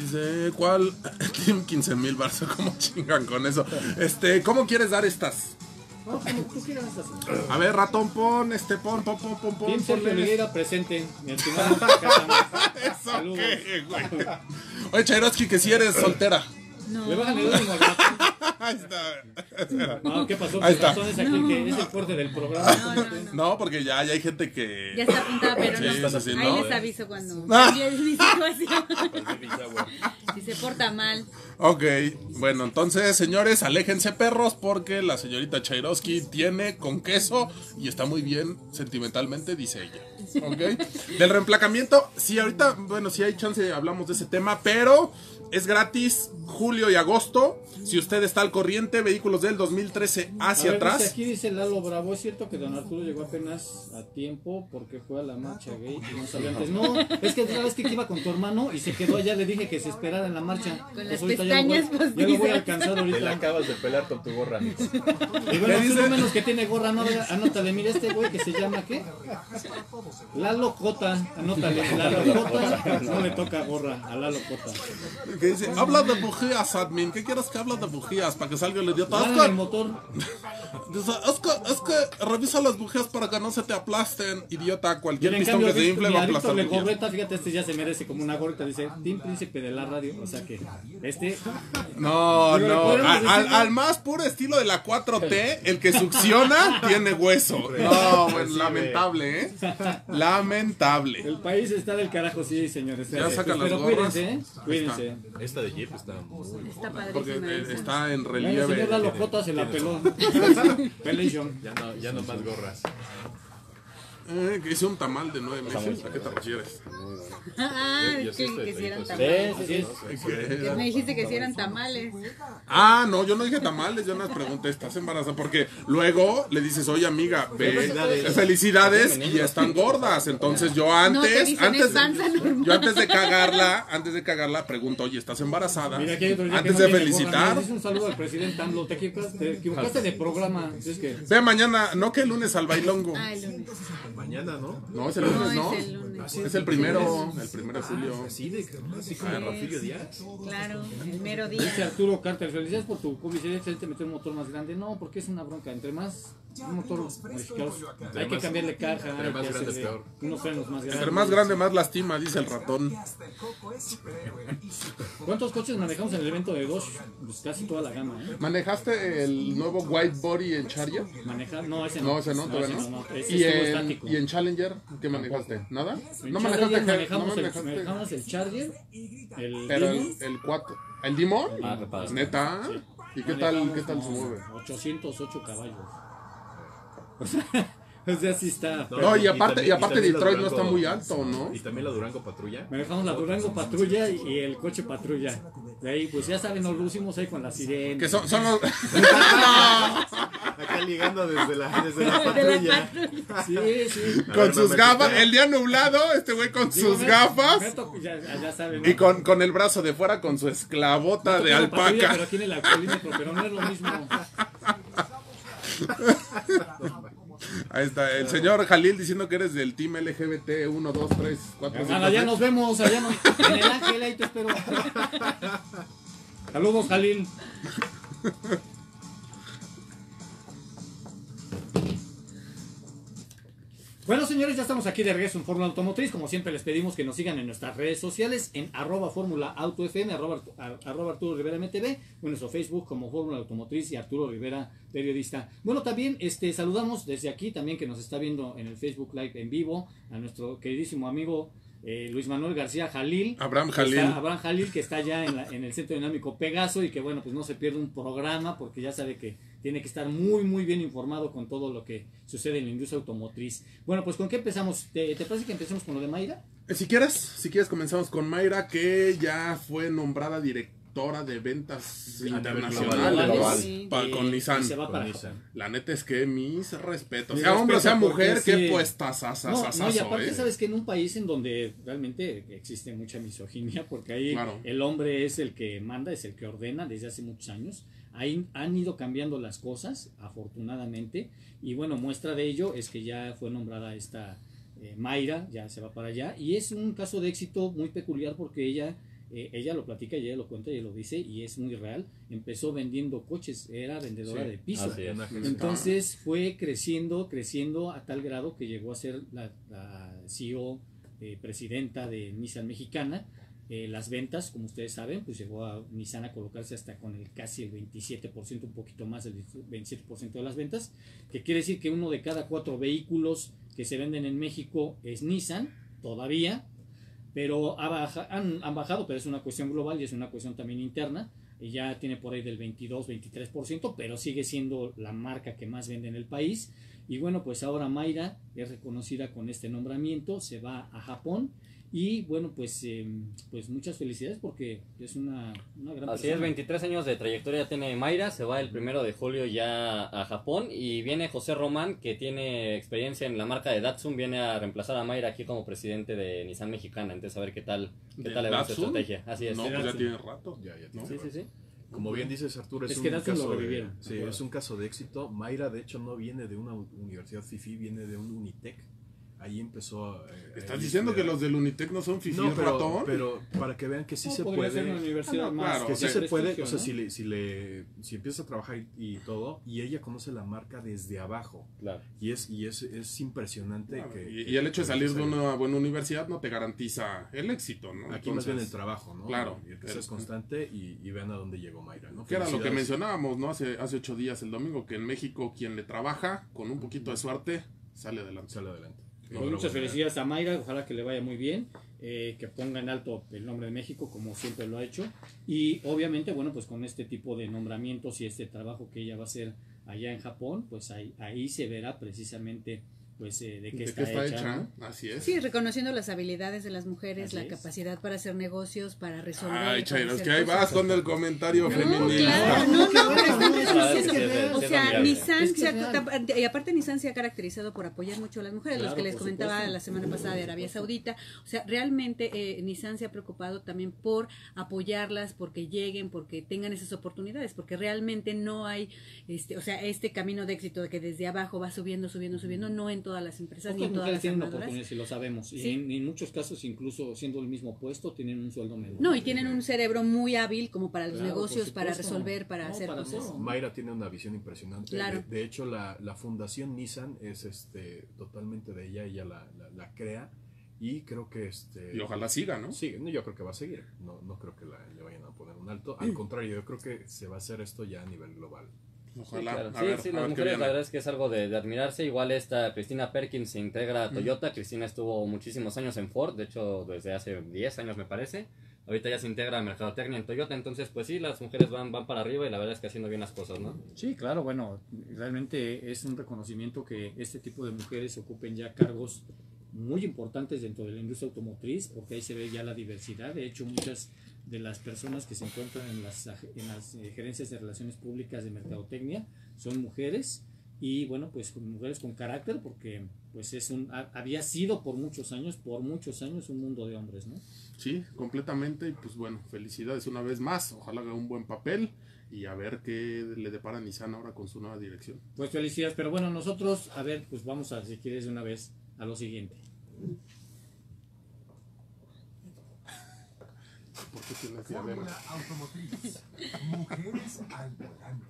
Dice, ¿cuál? Team 15,000 Barça, ¿cómo chingan con eso? ¿Cómo quieres dar estas? No, como tú quieras estas. A ver, ratón, pon. Team Sergio Liguera presente. Mi estimado. ¿Eso qué, güey? Oye, Chairoski, que si eres soltera. No. Le bajan el último al ratón. Ahí está. No, ¿qué pasó? Ahí está. Es aquí que es el fuerte del programa. No, porque ya hay gente que... Ya está apuntada, pero sí, no. Así, ahí no, les aviso cuando... Si se porta mal. Ok, bueno, entonces, señores, aléjense, perros, porque la señorita Chairoski tiene con queso y está muy bien sentimentalmente, dice ella. Ok. Del reemplacamiento, sí, ahorita, bueno, si hay chance hablamos de ese tema, pero... Es gratis julio y agosto. Si usted está al corriente, vehículos del 2013 hacia atrás. Dice, aquí dice Lalo Bravo, es cierto que don Arturo llegó apenas a tiempo porque fue a la marcha gay y no salió antes. No, es que la vez que iba con tu hermano y se quedó allá, le dije que se esperara en la marcha. Con las pestañas postizas. Ya lo voy a alcanzar ahorita. Te la acabas de pelar con tu gorra. Y bueno, tú no menos que tiene gorra, anótale, mira este güey que se llama, ¿qué? Lalo Cota, anótale, Lalo Cota, no le toca gorra a Lalo Cota. Que dice, habla de bujías, admin. ¿Qué quieres que hable de bujías? Para que salga el idiota. El motor. Dice, es que revisa las bujías para que no se te aplasten, idiota. Cualquier pistón que se infle va a aplastar. Mi adicto de gorreta, fíjate, este ya se merece como una gorreta. Dice, Team Príncipe de la radio. O sea que, No. Al más puro estilo de la 4T, el que succiona tiene hueso. No, pues, lamentable, ¿eh? Lamentable. El país está del carajo, sí, señores. Ya sacan las gorras. Pero cuídense, ¿eh? Esta de Jeep está muy... Está padrísima. Porque está en relieve. El señor Lalo Cota se la peló. Ya no más gorras. Hice un tamal de 9 meses. ¿A qué te refieres? Que si eran tamales. Sí. Me dijiste que si eran tamales. Ah, no, yo no dije tamales. Yo no les pregunté, ¿estás embarazada? Porque luego le dices, oye, amiga, felicidades y están gordas. Entonces yo antes de cagarla, pregunto, oye, ¿estás embarazada? Mira, antes de felicitar. Gorra, un saludo al presidente AMLO. Te equivocaste de programa. Es que... Ve mañana, no que el lunes al bailongo. Ah, el lunes. Mañana, ¿no? No, es el lunes, ¿no? Es el lunes. Es el primero de julio. Así como Rafilio Díaz. Claro, el mero día. Dice Arturo Carter, felicidades por tu publicidad, excelente, meter un motor más grande. No, porque es una bronca, entre más... Un motor modificado, hay que cambiarle caja. Entre más grande es peor. Unos frenos más grandes. Entre más grande, más lastima, dice el ratón. ¿Cuántos coches manejamos en el evento de dos? Pues casi toda la gama, ¿eh? ¿Manejaste el nuevo White Body en Charger? No, ese no. No, ese no, todavía no. ¿Y en Challenger qué manejaste? ¿Nada? ¿No manejamos el Charger? Pero el 4. ¿El Dimon? ¿Neta? ¿Y qué tal se mueve? 808 caballos. O sea, sí está. No, y aparte Detroit Durango, no está muy alto, ¿no? Y también la Durango Patrulla. Manejamos la Durango Patrulla y el coche patrulla. De ahí, pues ya saben, nos lucimos ahí con la sirena. Que son los... está ligando desde la patrulla. Sí, sí. Con sus gafas, el día nublado, este güey con sus gafas. Ya saben. Y con el brazo de fuera, con su esclavota de alpaca. Pero tiene la colina, pero no es lo mismo. Ahí está, el señor Jalil diciendo que eres del team LGBT 1, 2, 3, 4, 5. Allá nos vemos, allá nos vemos. En el ángel, ahí te espero. Saludos, Jalil. Bueno, señores, ya estamos aquí de regreso en Fórmula Automotriz. Como siempre, les pedimos que nos sigan en nuestras redes sociales, en @formulaautofm, @ArturoRiveraMTV, en nuestro Facebook como Fórmula Automotriz y Arturo Rivera Periodista. Bueno, también saludamos desde aquí, también que nos está viendo en el Facebook Live en vivo, a nuestro queridísimo amigo Luis Manuel García Jalil. Abraham Jalil, que está allá en el Centro Dinámico Pegaso, y que, bueno, pues no se pierde un programa, porque ya sabe que tiene que estar muy, muy bien informado con todo lo que sucede en la industria automotriz. Bueno, pues ¿con qué empezamos? ¿Te parece que empecemos con lo de Mayra? Si quieres comenzamos con Mayra, que ya fue nombrada directora de ventas internacionales con Nissan. La neta es que mis respetos. Sea hombre o sea mujer, qué puestas asas. No, y aparte sabes que en un país en donde realmente existe mucha misoginia, porque ahí el hombre es el que manda, es el que ordena desde hace muchos años. Ahí han ido cambiando las cosas, afortunadamente, y bueno, muestra de ello es que ya fue nombrada esta Mayra, ya se va para allá, y es un caso de éxito muy peculiar porque ella lo platica, ella lo cuenta, ella lo dice, y es muy real. Empezó vendiendo coches, era vendedora de piso, entonces fue creciendo a tal grado que llegó a ser la CEO, presidenta de Nissan Mexicana. Las ventas, como ustedes saben, pues llegó a Nissan a colocarse hasta con casi el 27%, un poquito más del 27% de las ventas, que quiere decir que uno de cada 4 vehículos que se venden en México es Nissan, todavía, pero han bajado, pero es una cuestión global y es una cuestión también interna, y ya tiene por ahí del 22, 23%, pero sigue siendo la marca que más vende en el país. Y bueno, pues ahora Mayra es reconocida con este nombramiento, se va a Japón. Y bueno, pues muchas felicidades porque es una gran persona. Es, 23 años de trayectoria tiene Mayra, se va el 1 de julio ya a Japón y viene José Román, que tiene experiencia en la marca de Datsun, viene a reemplazar a Mayra aquí como presidente de Nissan Mexicana, entonces a ver qué tal le va su estrategia. Así es. No, pues ya tiene rato. Sí. Como bien dices, Arturo, es un caso de éxito. Mayra, de hecho, no viene de una universidad FIFI, viene de un Unitec. Ahí empezó. ¿Estás diciendo que los del Unitec no son fifís, ratón? Pero para que vean que sí se puede. Ser una universidad más, que sí se puede. O sea, si empiezas a trabajar y todo, y ella conoce la marca desde abajo. Claro. Y es impresionante. Claro. Y el hecho de salir de una buena universidad no te garantiza el éxito, ¿no? Aquí más bien el trabajo, ¿no? Claro. Y el que seas constante y vean a dónde llegó Mayra, ¿no? Que era lo que mencionábamos, ¿no? Hace 8 días, el domingo, que en México quien le trabaja con un poquito de suerte sale adelante. Pues muchas felicidades a Mayra, ojalá que le vaya muy bien, que ponga en alto el nombre de México como siempre lo ha hecho, y obviamente, bueno, pues con este tipo de nombramientos y este trabajo que ella va a hacer allá en Japón, pues ahí se verá precisamente pues de qué está hecha, ¿no? Así es. Sí, reconociendo las habilidades de las mujeres, capacidad para hacer negocios, para resolver. Ay, Chayros, que ahí vas con el comentario femenino. Claro, no, pero estamos diciendo, o sea, Nissan, y aparte Nissan se ha caracterizado por apoyar mucho a las mujeres, los que les comentaba la semana pasada de Arabia Saudita. O sea, realmente Nissan se ha preocupado también por apoyarlas, porque lleguen, porque tengan esas oportunidades, porque realmente no hay, este camino de éxito de que desde abajo va subiendo, no en todas las empresas y en todas las tienen oportunidades, y lo sabemos, y en muchos casos incluso siendo el mismo puesto tienen un sueldo menor. No, y tienen un cerebro muy hábil como para los negocios, para resolver, para hacer cosas. Todo. Mayra tiene una visión impresionante. Claro. De hecho, la fundación Nissan es totalmente de ella la crea. Y creo que y ojalá siga, ¿no? Sí, yo creo que va a seguir. No creo que le vayan a poner un alto. Al contrario, yo creo que se va a hacer esto ya a nivel global. Ojalá. Las mujeres, la verdad es que es algo de admirarse. Igual esta Cristina Perkins se integra a Toyota. Cristina estuvo muchísimos años en Ford, de hecho desde hace 10 años me parece. Ahorita ya se integra a Mercadotecnia en Toyota, entonces pues sí, las mujeres van para arriba y la verdad es que haciendo bien las cosas, ¿no? Sí, claro, bueno, realmente es un reconocimiento que este tipo de mujeres ocupen ya cargos muy importantes dentro de la industria automotriz, porque ahí se ve ya la diversidad. De hecho, muchas de las personas que se encuentran en las gerencias de relaciones públicas de Mercadotecnia son mujeres, y bueno, pues mujeres con carácter, porque pues es había sido por muchos años un mundo de hombres, ¿no? Sí, completamente. Y pues bueno, felicidades una vez más, ojalá haga un buen papel y a ver qué le depara Nissan ahora con su nueva dirección. Pues felicidades, pero bueno, nosotros, a ver, pues vamos a, si quieres, de una vez a lo siguiente. ¿Por qué tienes diadema? Fórmula automotriz, mujeres al volante.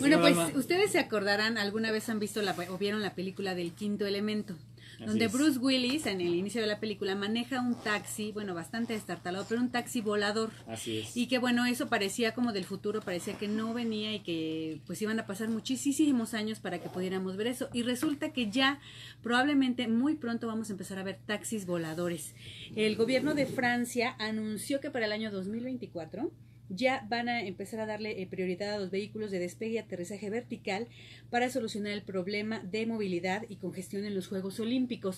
Bueno, pues ustedes se acordarán, alguna vez han visto o vieron la película del Quinto Elemento, donde Bruce Willis, en el inicio de la película, maneja un taxi, bueno, bastante destartalado, pero un taxi volador. Así es. Y que bueno, eso parecía como del futuro, parecía que no venía y que pues iban a pasar muchísimos años para que pudiéramos ver eso. Y resulta que ya probablemente muy pronto vamos a empezar a ver taxis voladores. El gobierno de Francia anunció que para el año 2024... ya van a empezar a darle prioridad a los vehículos de despegue y aterrizaje vertical para solucionar el problema de movilidad y congestión en los Juegos Olímpicos.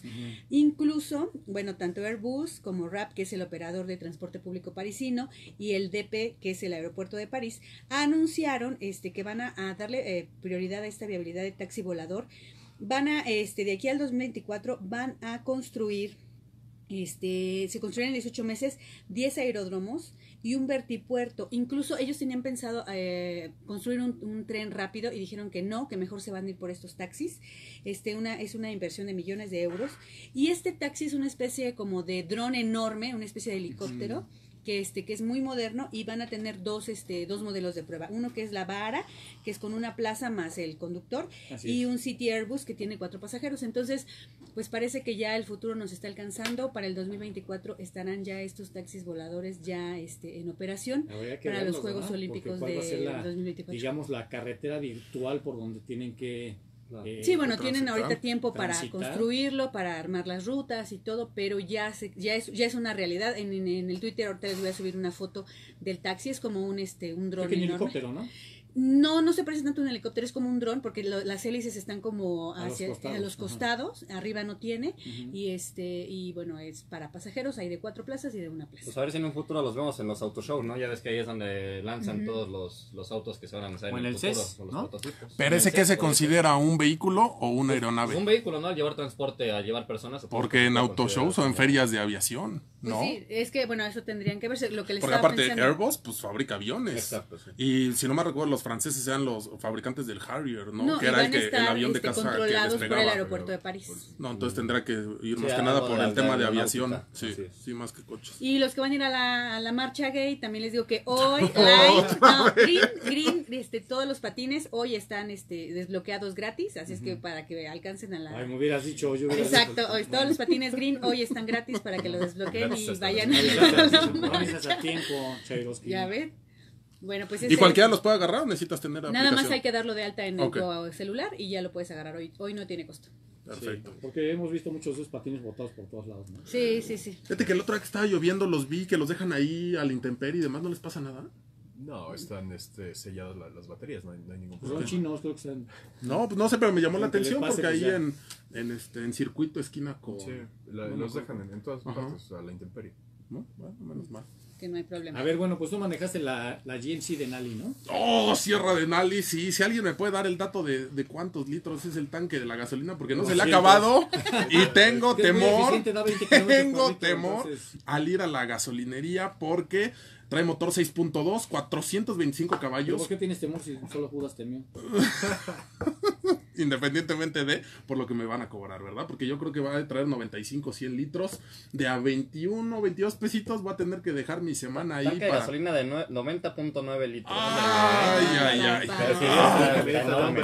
Incluso, bueno, tanto Airbus como RAP, que es el operador de transporte público parisino, y el DP, que es el aeropuerto de París, anunciaron que van a darle prioridad a esta viabilidad de taxi volador. Van a, de aquí al 2024, van a construir, se construirán en 18 meses 10 aeródromos y un vertipuerto. Incluso ellos tenían pensado construir un tren rápido y dijeron que no, que mejor se van a ir por estos taxis. Es una inversión de millones de euros. Y este taxi es una especie como de dron enorme, una especie de helicóptero, que es muy moderno, y van a tener dos modelos de prueba. Uno que es la vara, que es con una plaza más el conductor, y un City Airbus que tiene 4 pasajeros. Entonces, pues parece que ya el futuro nos está alcanzando. Para el 2024 estarán ya estos taxis voladores ya en operación para los Juegos Olímpicos de 2024. Digamos, la carretera virtual por donde tienen que... sí, bueno, tienen ahorita tiempo para construirlo, para armar las rutas y todo, pero ya es una realidad. En el Twitter ahorita les voy a subir una foto del taxi. Es como un dron enorme. Helicóptero, ¿no? No se parece tanto a un helicóptero, es como un dron, porque las hélices están como a los costados, arriba no tiene, y bueno, es para pasajeros, hay de 4 plazas y de 1 plaza. Pues a ver si en un futuro los vemos en los autoshows, ¿no? Ya ves que ahí es donde lanzan todos los autos que se van a lanzar en el futuro. CES, ¿no? Pero ese que se considera un vehículo o una aeronave. Un vehículo, ¿no? Al llevar transporte, al llevar personas. Porque en autoshows o en ferias de aviación, ¿no? Pues sí, es que, bueno, eso tendrían que verse. Lo que les porque aparte pensando, Airbus, pues fabrica aviones. Exacto, sí. Y si no me recuerdo, los franceses eran los fabricantes del Harrier, ¿no? Que era el avión de caza que despegaba por el aeropuerto de París. No, entonces tendrá que ir más que nada por el tema de aviación. Sí, más que coches. Y los que van a ir a la marcha gay, también les digo que hoy todos los patines hoy están desbloqueados gratis, así es que para que alcancen a la... Ay, me hubieras dicho hoy. Exacto, todos los patines green hoy están gratis para que los desbloqueen y vayan a la marcha. Ya ven. Bueno, pues y cualquiera los puede agarrar, necesitas tener nada aplicación. Más hay que darlo de alta en el celular y ya lo puedes agarrar hoy no tiene costo. Perfecto. Sí, porque hemos visto muchos de esos patines botados por todos lados, ¿no? Sí. Fíjate que el otro día que estaba lloviendo los vi que los dejan ahí a la intemperie y demás, ¿no les pasa nada? No, están selladas las baterías, no hay ningún problema. Los chinos creo que están... No, pues no sé, pero me llamó la atención porque ahí en circuito esquina con... Sí, los dejan en todas partes a la intemperie. No, bueno, menos mal. Que no hay problema. A ver, bueno, pues tú manejaste la GMC Denali, ¿no? ¡Oh, Sierra Denali! Sí, si alguien me puede dar el dato de cuántos litros es el tanque de la gasolina, porque no se le ha acabado y tengo temor, al ir a la gasolinería porque... Trae motor 6.2, 425 caballos. ¿Por qué tienes temor si solo Judas temió? Independientemente de por lo que me van a cobrar, ¿verdad? Porque yo creo que va a traer 95, 100 litros. De a 21, 22 pesitos va a tener que dejar mi semana ahí. Tanque de gasolina de 90.9 litros.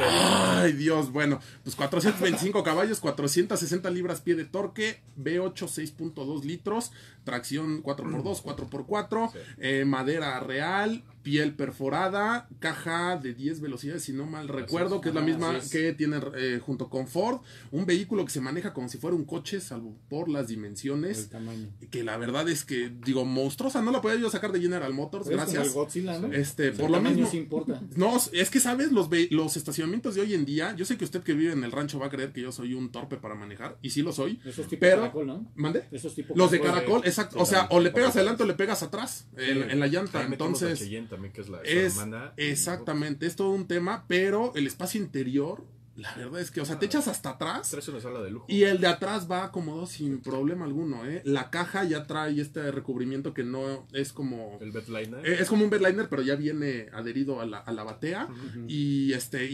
Ay, Dios, bueno. Pues 425 caballos, 460 libras pie de torque, V8 6.2 litros, tracción 4x2, 4x4. Sí. Madera real, piel perforada, caja de 10 velocidades, si no mal recuerdo, que es la misma que tiene junto con Ford. Un vehículo que se maneja como si fuera un coche, salvo por las dimensiones, que la verdad es que, digo, monstruosa, no la podía yo sacar de General Motors, gracias. Como el Godzilla, ¿no? Por lo mismo, sí importa. No, es que sabes, los estacionamientos de hoy en día, yo sé que usted que vive en el rancho va a creer que yo soy un torpe para manejar, y sí lo soy. Esos tipos de caracol, ¿no? ¿Mande? Esos tipos de caracol, exacto, o sea, o le pegas adelante o le pegas atrás en la llanta, entonces... también, que es la su hermana. Exactamente, es todo un tema, pero el espacio interior, la verdad es que, o sea, te echas hasta atrás. Traes una sala de lujo. Y el de atrás va acomodado sin problema alguno, ¿eh? La caja ya trae este recubrimiento que no es como... ¿El bedliner? Es como un bedliner, pero ya viene adherido a la batea. Uh-huh. Y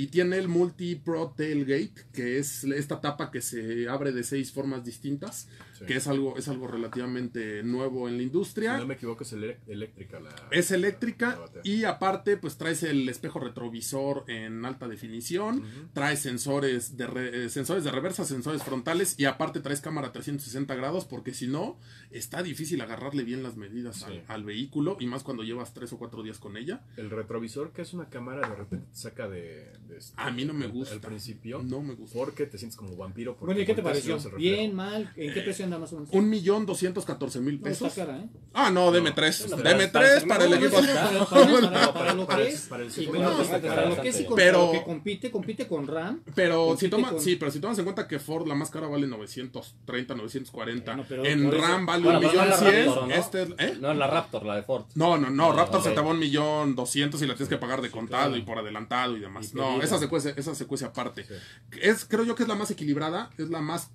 tiene el Multi Pro Tailgate, que es esta tapa que se abre de 6 formas distintas. Sí. Que es algo relativamente nuevo en la industria. Si no me equivoco, es eléctrica la... Es eléctrica. La y aparte, pues traes el espejo retrovisor en alta definición. Uh-huh. Traes sensores de reversa, sensores frontales, y aparte traes cámara 360 grados, porque si no, está difícil agarrarle bien las medidas al vehículo, y más cuando llevas 3 o 4 días con ella. El retrovisor, que es una cámara, de repente te saca de a mí no me gusta. Al principio. No me gusta. Porque te sientes como vampiro. Bueno, ¿y qué te pareció? Bien, mal. ¿En qué precio anda más o menos? 1,214,000 pesos. Está cara, ¿eh? Ah, no, deme 3. Deme 3 para el equipo. Para lo que es. Para lo que es y con lo que compite con RAM. Pero si tomas en cuenta que Ford, la más cara, vale 930, 940. Bueno, en RAM vale 1,100,000. No, no, la Raptor, la de Ford. No, Raptor se te va 1,200,000 y la tienes que pagar de contado, claro, y por adelantado y demás. No, esa se cuece aparte. Sí. Creo yo que es la más equilibrada, es la más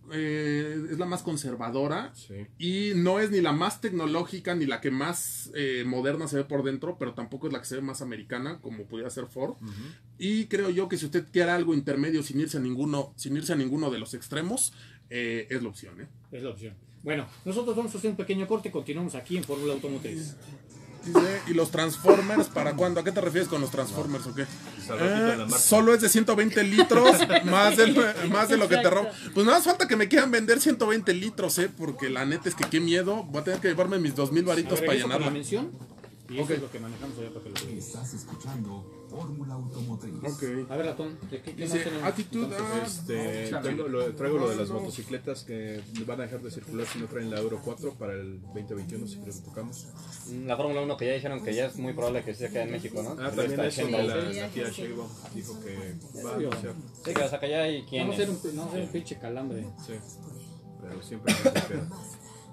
conservadora, sí, y no es ni la más tecnológica ni la que más moderna se ve por dentro, pero tampoco es la que se ve más americana, como pudiera ser Ford. Uh-huh. Y creo yo que si usted quiere algo intermedio sin irse a ninguno de los extremos, es la opción, ¿eh? Es la opción. Bueno, nosotros vamos a hacer un pequeño corte y continuamos aquí en Fórmula Automotriz. ¿Y los Transformers para cuándo? ¿A qué te refieres con los Transformers o qué? Solo es de 120 litros, más de lo que te robo. Pues nada más falta que me quieran vender 120 litros, porque la neta es que qué miedo. Voy a tener que llevarme mis 2,000 varitos para llenarla. ¿La mención? Y eso es lo que manejamos allá para que lo estás escuchando. Fórmula Automotriz. Okay. A ver, Ratón, ¿qué dice, más tenemos? Actitud. Traigo lo de las motocicletas que van a dejar de circular si no traen la Euro 4 para el 2021, si creo que tocamos. La Fórmula 1, que ya dijeron que ya es muy probable que se quede en México, ¿no? Ah, también eso, la tía Sheinbaum dijo que va a anunciar. Sí, que hasta allá hay quienes. Vamos a hacer un pinche calambre. Sí, pero siempre se queda.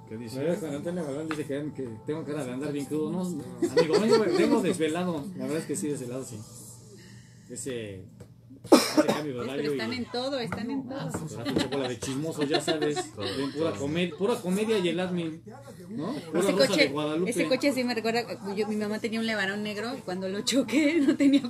¿Qué dice? La verdad, Antonio Galán dice que tengo cara de andar bien crudo. No, amigo, vengo desvelado. La verdad es que sí, desvelado, sí. Ese cambio de horario. Están en todo. Un poco la de chismoso, ya sabes. Pura comedia y el admin, ¿no? Ese coche sí me recuerda. Mi mamá tenía un Levarón negro y cuando lo choqué, no tenía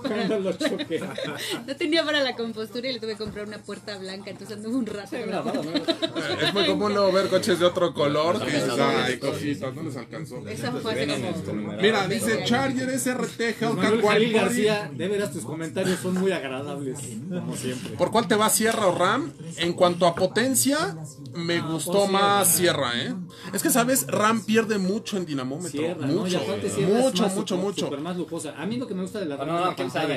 para la compostura y le tuve que comprar una puerta blanca. Entonces anduve un rato. Es muy común luego ver coches de otro color. Ay, cositas, no les alcanzó. Eso fue como... Mira, dice Charger SRT Hellcat 4. Manuel García, de veras tus comentarios son muy agradables. Como siempre. ¿Por cuál te va, Sierra o RAM? En cuanto a potencia, me gustó más Sierra, ¿eh? Es que, ¿sabes? RAM pierde mucho en dinamómetro. Sierra, mucho, ¿no? mucho. Super más lujosa. A mí lo que me gusta de la RAM es la pantalla.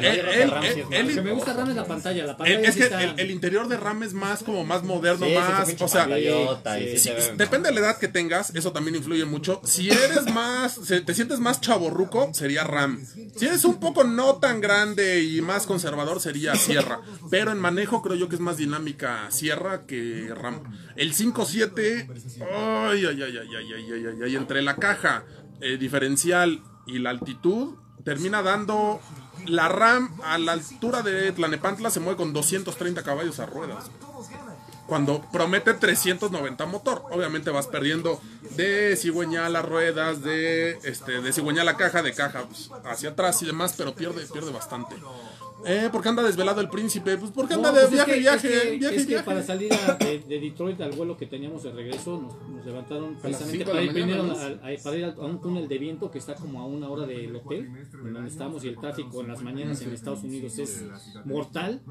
Lo que me gusta de RAM es la pantalla. Es que el interior de RAM es más como más moderno, sí, más... O sea, depende de la edad que tengas, eso también influye mucho. Si eres más... te sientes más chavorruco, sería RAM. Si eres un poco no tan grande y más conservador, sería Sierra, pero en manejo creo yo que es más dinámica Sierra que RAM. El 5.7, ay, entre la caja, diferencial y la altitud, termina dando la RAM a la altura de Tlanepantla, se mueve con 230 caballos a ruedas. Cuando promete 390 motor, obviamente vas perdiendo de cigüeñal las ruedas, de cigüeñal la caja, de caja pues, hacia atrás y demás, pero pierde bastante. ¿Por qué anda desvelado el príncipe? Pues porque anda de viaje. Para salir de Detroit al vuelo que teníamos de regreso, nos levantaron precisamente para ir primero a un túnel de viento que está como a 1 hora del hotel en donde estamos, y el tráfico en las mañanas en Estados Unidos es mortal.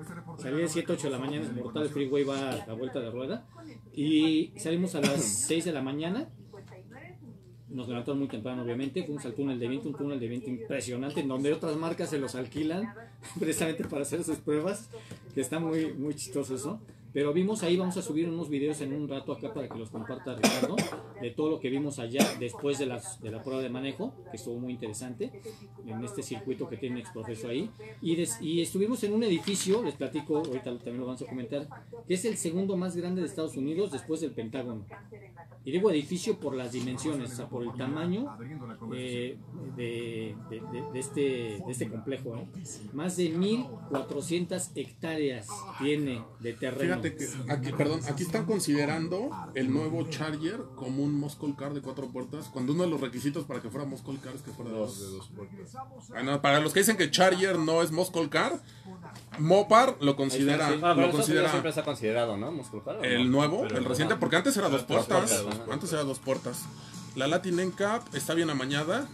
Salir de 7 a 8 de la mañana es mortal, el freeway va a la vuelta de rueda, y salimos a las 6 de la mañana. Nos levantaron muy temprano, obviamente. Fuimos al túnel de viento, un túnel de viento impresionante, en donde otras marcas se los alquilan precisamente para hacer sus pruebas, que está muy, muy chistoso eso. Pero vimos ahí, vamos a subir unos videos en un rato acá para que los comparta Ricardo, de todo lo que vimos allá después de la prueba de manejo, que estuvo muy interesante, en este circuito que tiene Exprofeso ahí. Y estuvimos en un edificio, les platico, ahorita también lo vamos a comentar, que es el segundo más grande de Estados Unidos después del Pentágono. Y digo edificio por las dimensiones, o sea, por el tamaño de este complejo, ¿eh? Más de 1.400 hectáreas tiene de terreno. Fíjate que aquí están considerando el nuevo Charger como un muscle car de 4 puertas, cuando uno de los requisitos para que fuera muscle car es que fuera de 2 puertas. Bueno, para los que dicen que Charger no es muscle car, Mopar lo considera, siempre se ha considerado, ¿no? Muscle car, el nuevo, el reciente, porque antes era 2 puertas. Antes era 2 puertas. La Latin NCAP está bien amañada.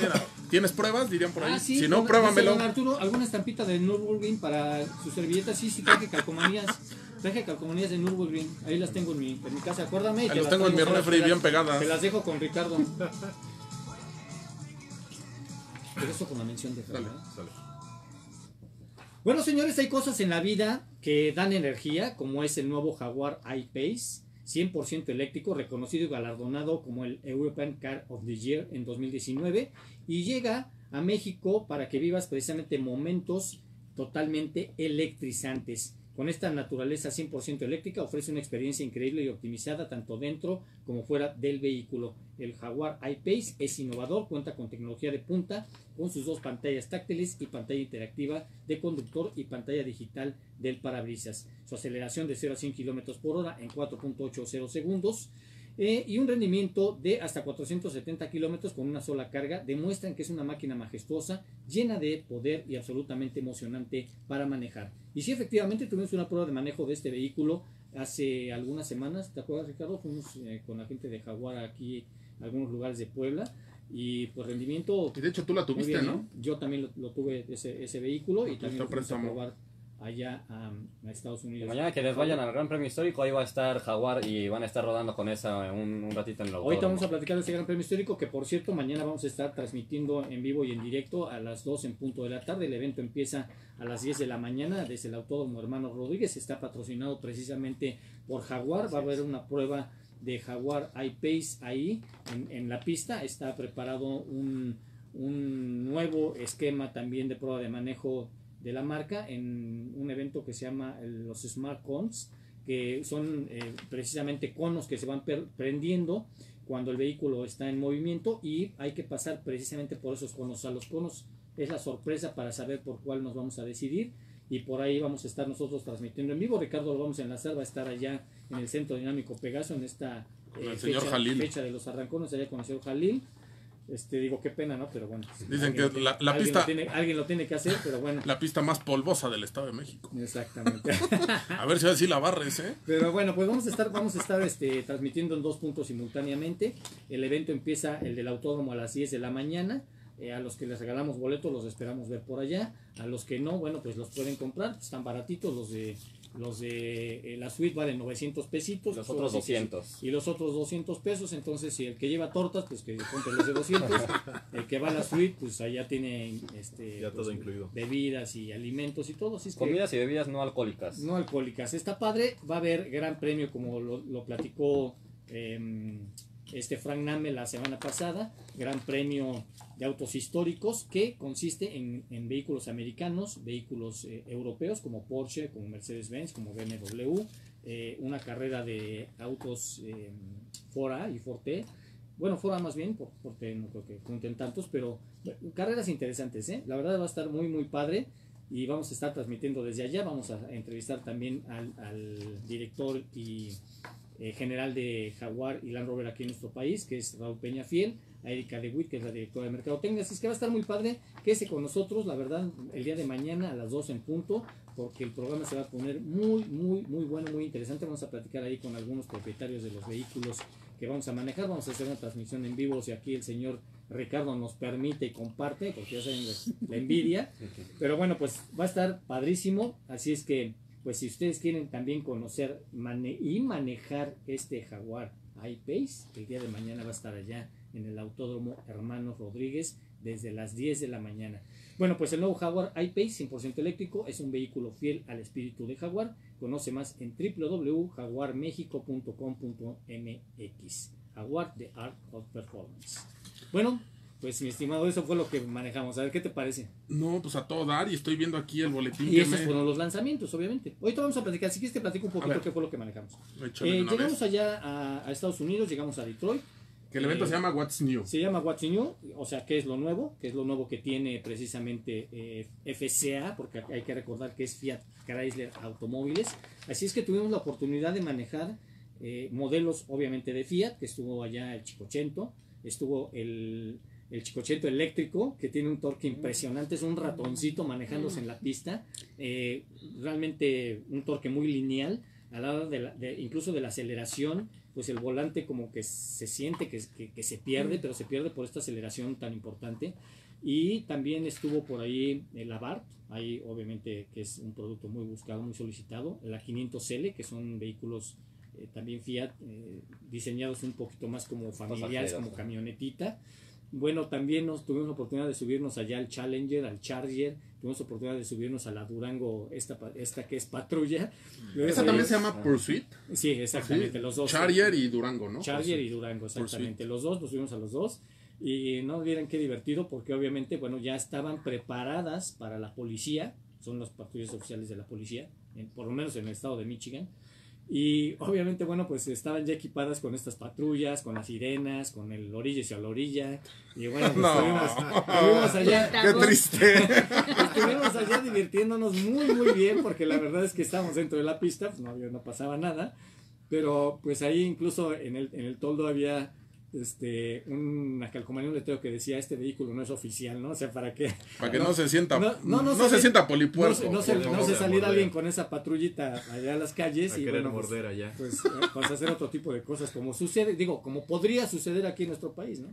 Mira, ¿tienes pruebas? Dirían por ahí. Ah, sí, si no, pruébamelo. Arturo, alguna estampita de Nürburgring para sus servilletas. Sí, traje calcomanías. Traje calcomanías de Nürburgring. Ahí las tengo en mi casa. Acuérdame. Ahí las tengo en mi refri bien pegadas. Te las dejo con Ricardo. Pero eso con la mención de Ricardo. Bueno, señores, hay cosas en la vida que dan energía, como es el nuevo Jaguar I-Pace, 100% eléctrico, reconocido y galardonado como el European Car of the Year en 2019, y llega a México para que vivas precisamente momentos totalmente electrizantes. Con esta naturaleza 100% eléctrica ofrece una experiencia increíble y optimizada tanto dentro como fuera del vehículo. El Jaguar I-Pace es innovador, cuenta con tecnología de punta, con sus 2 pantallas táctiles y pantalla interactiva de conductor y pantalla digital del parabrisas. Su aceleración de 0 a 100 km por hora en 4.80 segundos y un rendimiento de hasta 470 kilómetros con una sola carga demuestran que es una máquina majestuosa, llena de poder y absolutamente emocionante para manejar. Y sí, efectivamente tuvimos una prueba de manejo de este vehículo hace algunas semanas, ¿te acuerdas, Ricardo? Fuimos con la gente de Jaguar aquí en algunos lugares de Puebla y pues rendimiento... Y de hecho tú la tuviste, bien, ¿no? Yo también lo tuve ese vehículo y también lo fuimos a probar allá a Estados Unidos. Mañana que les vayan al Gran Premio Histórico, ahí va a estar Jaguar y van a estar rodando con esa un ratito en el autódromo. Ahorita vamos a platicar de ese Gran Premio Histórico, que por cierto mañana vamos a estar transmitiendo en vivo y en directo a las 2 en punto de la tarde. El evento empieza a las 10 de la mañana desde el Autódromo Hermanos Rodríguez. Está patrocinado precisamente por Jaguar. Va a haber una prueba de Jaguar I-Pace ahí en la pista. Está preparado un nuevo esquema también de prueba de manejo de la marca en un evento que se llama los Smart Cones, que son precisamente conos que se van prendiendo cuando el vehículo está en movimiento y hay que pasar precisamente por esos conos. O sea, los conos es la sorpresa para saber por cuál nos vamos a decidir y por ahí vamos a estar nosotros transmitiendo en vivo. Ricardo lo vamos a enlazar, va a estar allá en el Centro Dinámico Pegaso en esta fecha de los arrancones, allá con el señor Jalil. Digo, qué pena, ¿no? Pero bueno. Dicen que la pista... alguien lo tiene que hacer, pero bueno. La pista más polvosa del Estado de México. Exactamente. A ver si así la barres, ¿eh? Pero bueno, pues vamos a estar transmitiendo en 2 puntos simultáneamente. El evento empieza, el del autódromo, a las 10 de la mañana. A los que les regalamos boletos los esperamos ver por allá. A los que no, bueno, pues los pueden comprar. Están baratitos los de la suite, valen 900 pesitos. Los otros 200. Y los otros 200 pesos. Entonces, si el que lleva tortas, pues que compre los de 200. El que va a la suite, pues allá tiene ya todo incluido. Bebidas y alimentos y todo. Así es comidas y bebidas no alcohólicas. No alcohólicas. Está padre. Va a haber gran premio, como lo platicó Frank Name la semana pasada. Gran premio de autos históricos que consiste en vehículos americanos, vehículos europeos como Porsche, como Mercedes-Benz, como BMW, una carrera de autos Ford A y Ford T. Bueno, Ford A más bien, porque no creo que cuenten tantos, pero bueno, carreras interesantes, ¿eh? La verdad va a estar muy, muy padre y vamos a estar transmitiendo desde allá. Vamos a entrevistar también al director y general de Jaguar y Land Rover aquí en nuestro país, que es Raúl Peña Fiel, a Erika DeWitt, que es la directora de Mercadotecnia. Así es que va a estar muy padre, quédese con nosotros, la verdad, el día de mañana a las 2 en punto, porque el programa se va a poner muy, muy, muy bueno, muy interesante. Vamos a platicar ahí con algunos propietarios de los vehículos que vamos a manejar. Vamos a hacer una transmisión en vivo, si aquí el señor Ricardo nos permite y comparte, porque ya saben la envidia. Pero bueno, pues va a estar padrísimo, así es que pues si ustedes quieren también conocer y manejar este Jaguar I-Pace, el día de mañana va a estar allá en el Autódromo Hermanos Rodríguez desde las 10 de la mañana. Bueno, pues el nuevo Jaguar I-Pace 100% eléctrico es un vehículo fiel al espíritu de Jaguar. Conoce más en www.jaguarmexico.com.mx. Jaguar, The Art of Performance. Bueno, pues mi estimado, eso fue lo que manejamos. A ver, ¿qué te parece? No, pues a todo dar, y estoy viendo aquí el boletín. Y esos fueron los lanzamientos, obviamente. Ahorita vamos a platicar, si quieres te platico un poquito qué fue lo que manejamos. Llegamos allá a Estados Unidos, llegamos a Detroit. Que el evento se llama What's New. Se llama What's New, o sea, ¿qué es lo nuevo? Que es lo nuevo que tiene precisamente FCA, porque hay que recordar que es Fiat Chrysler Automóviles. Así es que tuvimos la oportunidad de manejar modelos, obviamente, de Fiat, que estuvo allá el Cinquecento, estuvo el Cinquecento eléctrico, que tiene un torque impresionante, es un ratoncito manejándose en la pista, realmente un torque muy lineal, a la hora de incluso de la aceleración, pues el volante como que se siente que se pierde, pero se pierde por esta aceleración tan importante. Y también estuvo por ahí el Abarth, ahí obviamente que es un producto muy buscado, muy solicitado, la 500L, que son vehículos también Fiat, diseñados un poquito más como familiares, como camionetita. Bueno, también tuvimos la oportunidad de subirnos allá al Challenger, al Charger. Tuvimos la oportunidad de subirnos a la Durango, esta que es patrulla. ¿Esa también se llama Pursuit? Sí, exactamente, los dos. Charger y Durango, ¿no? Charger y Durango, exactamente. Los dos, nos subimos a los dos. Y no vieran qué divertido, porque obviamente, bueno, ya estaban preparadas para la policía. Son las patrullas oficiales de la policía, por lo menos en el estado de Michigan. Y obviamente, bueno, pues estaban ya equipadas con estas patrullas, con las sirenas, con el orillas y a la orilla. Y bueno, pues estuvimos allá. ¡Qué triste! Estuvimos allá divirtiéndonos muy, muy bien, porque la verdad es que estábamos dentro de la pista, pues no pasaba nada. Pero pues ahí incluso en el toldo había una calcomanía, un letrero que decía: este vehículo no es oficial, ¿no? O sea, para que no se sienta, no se sienta polipuerco, no se saliera alguien con esa patrullita allá a las calles a y querer, bueno, morder pues, allá, pues hacer otro tipo de cosas, como sucede, digo, como podría suceder aquí en nuestro país, ¿no?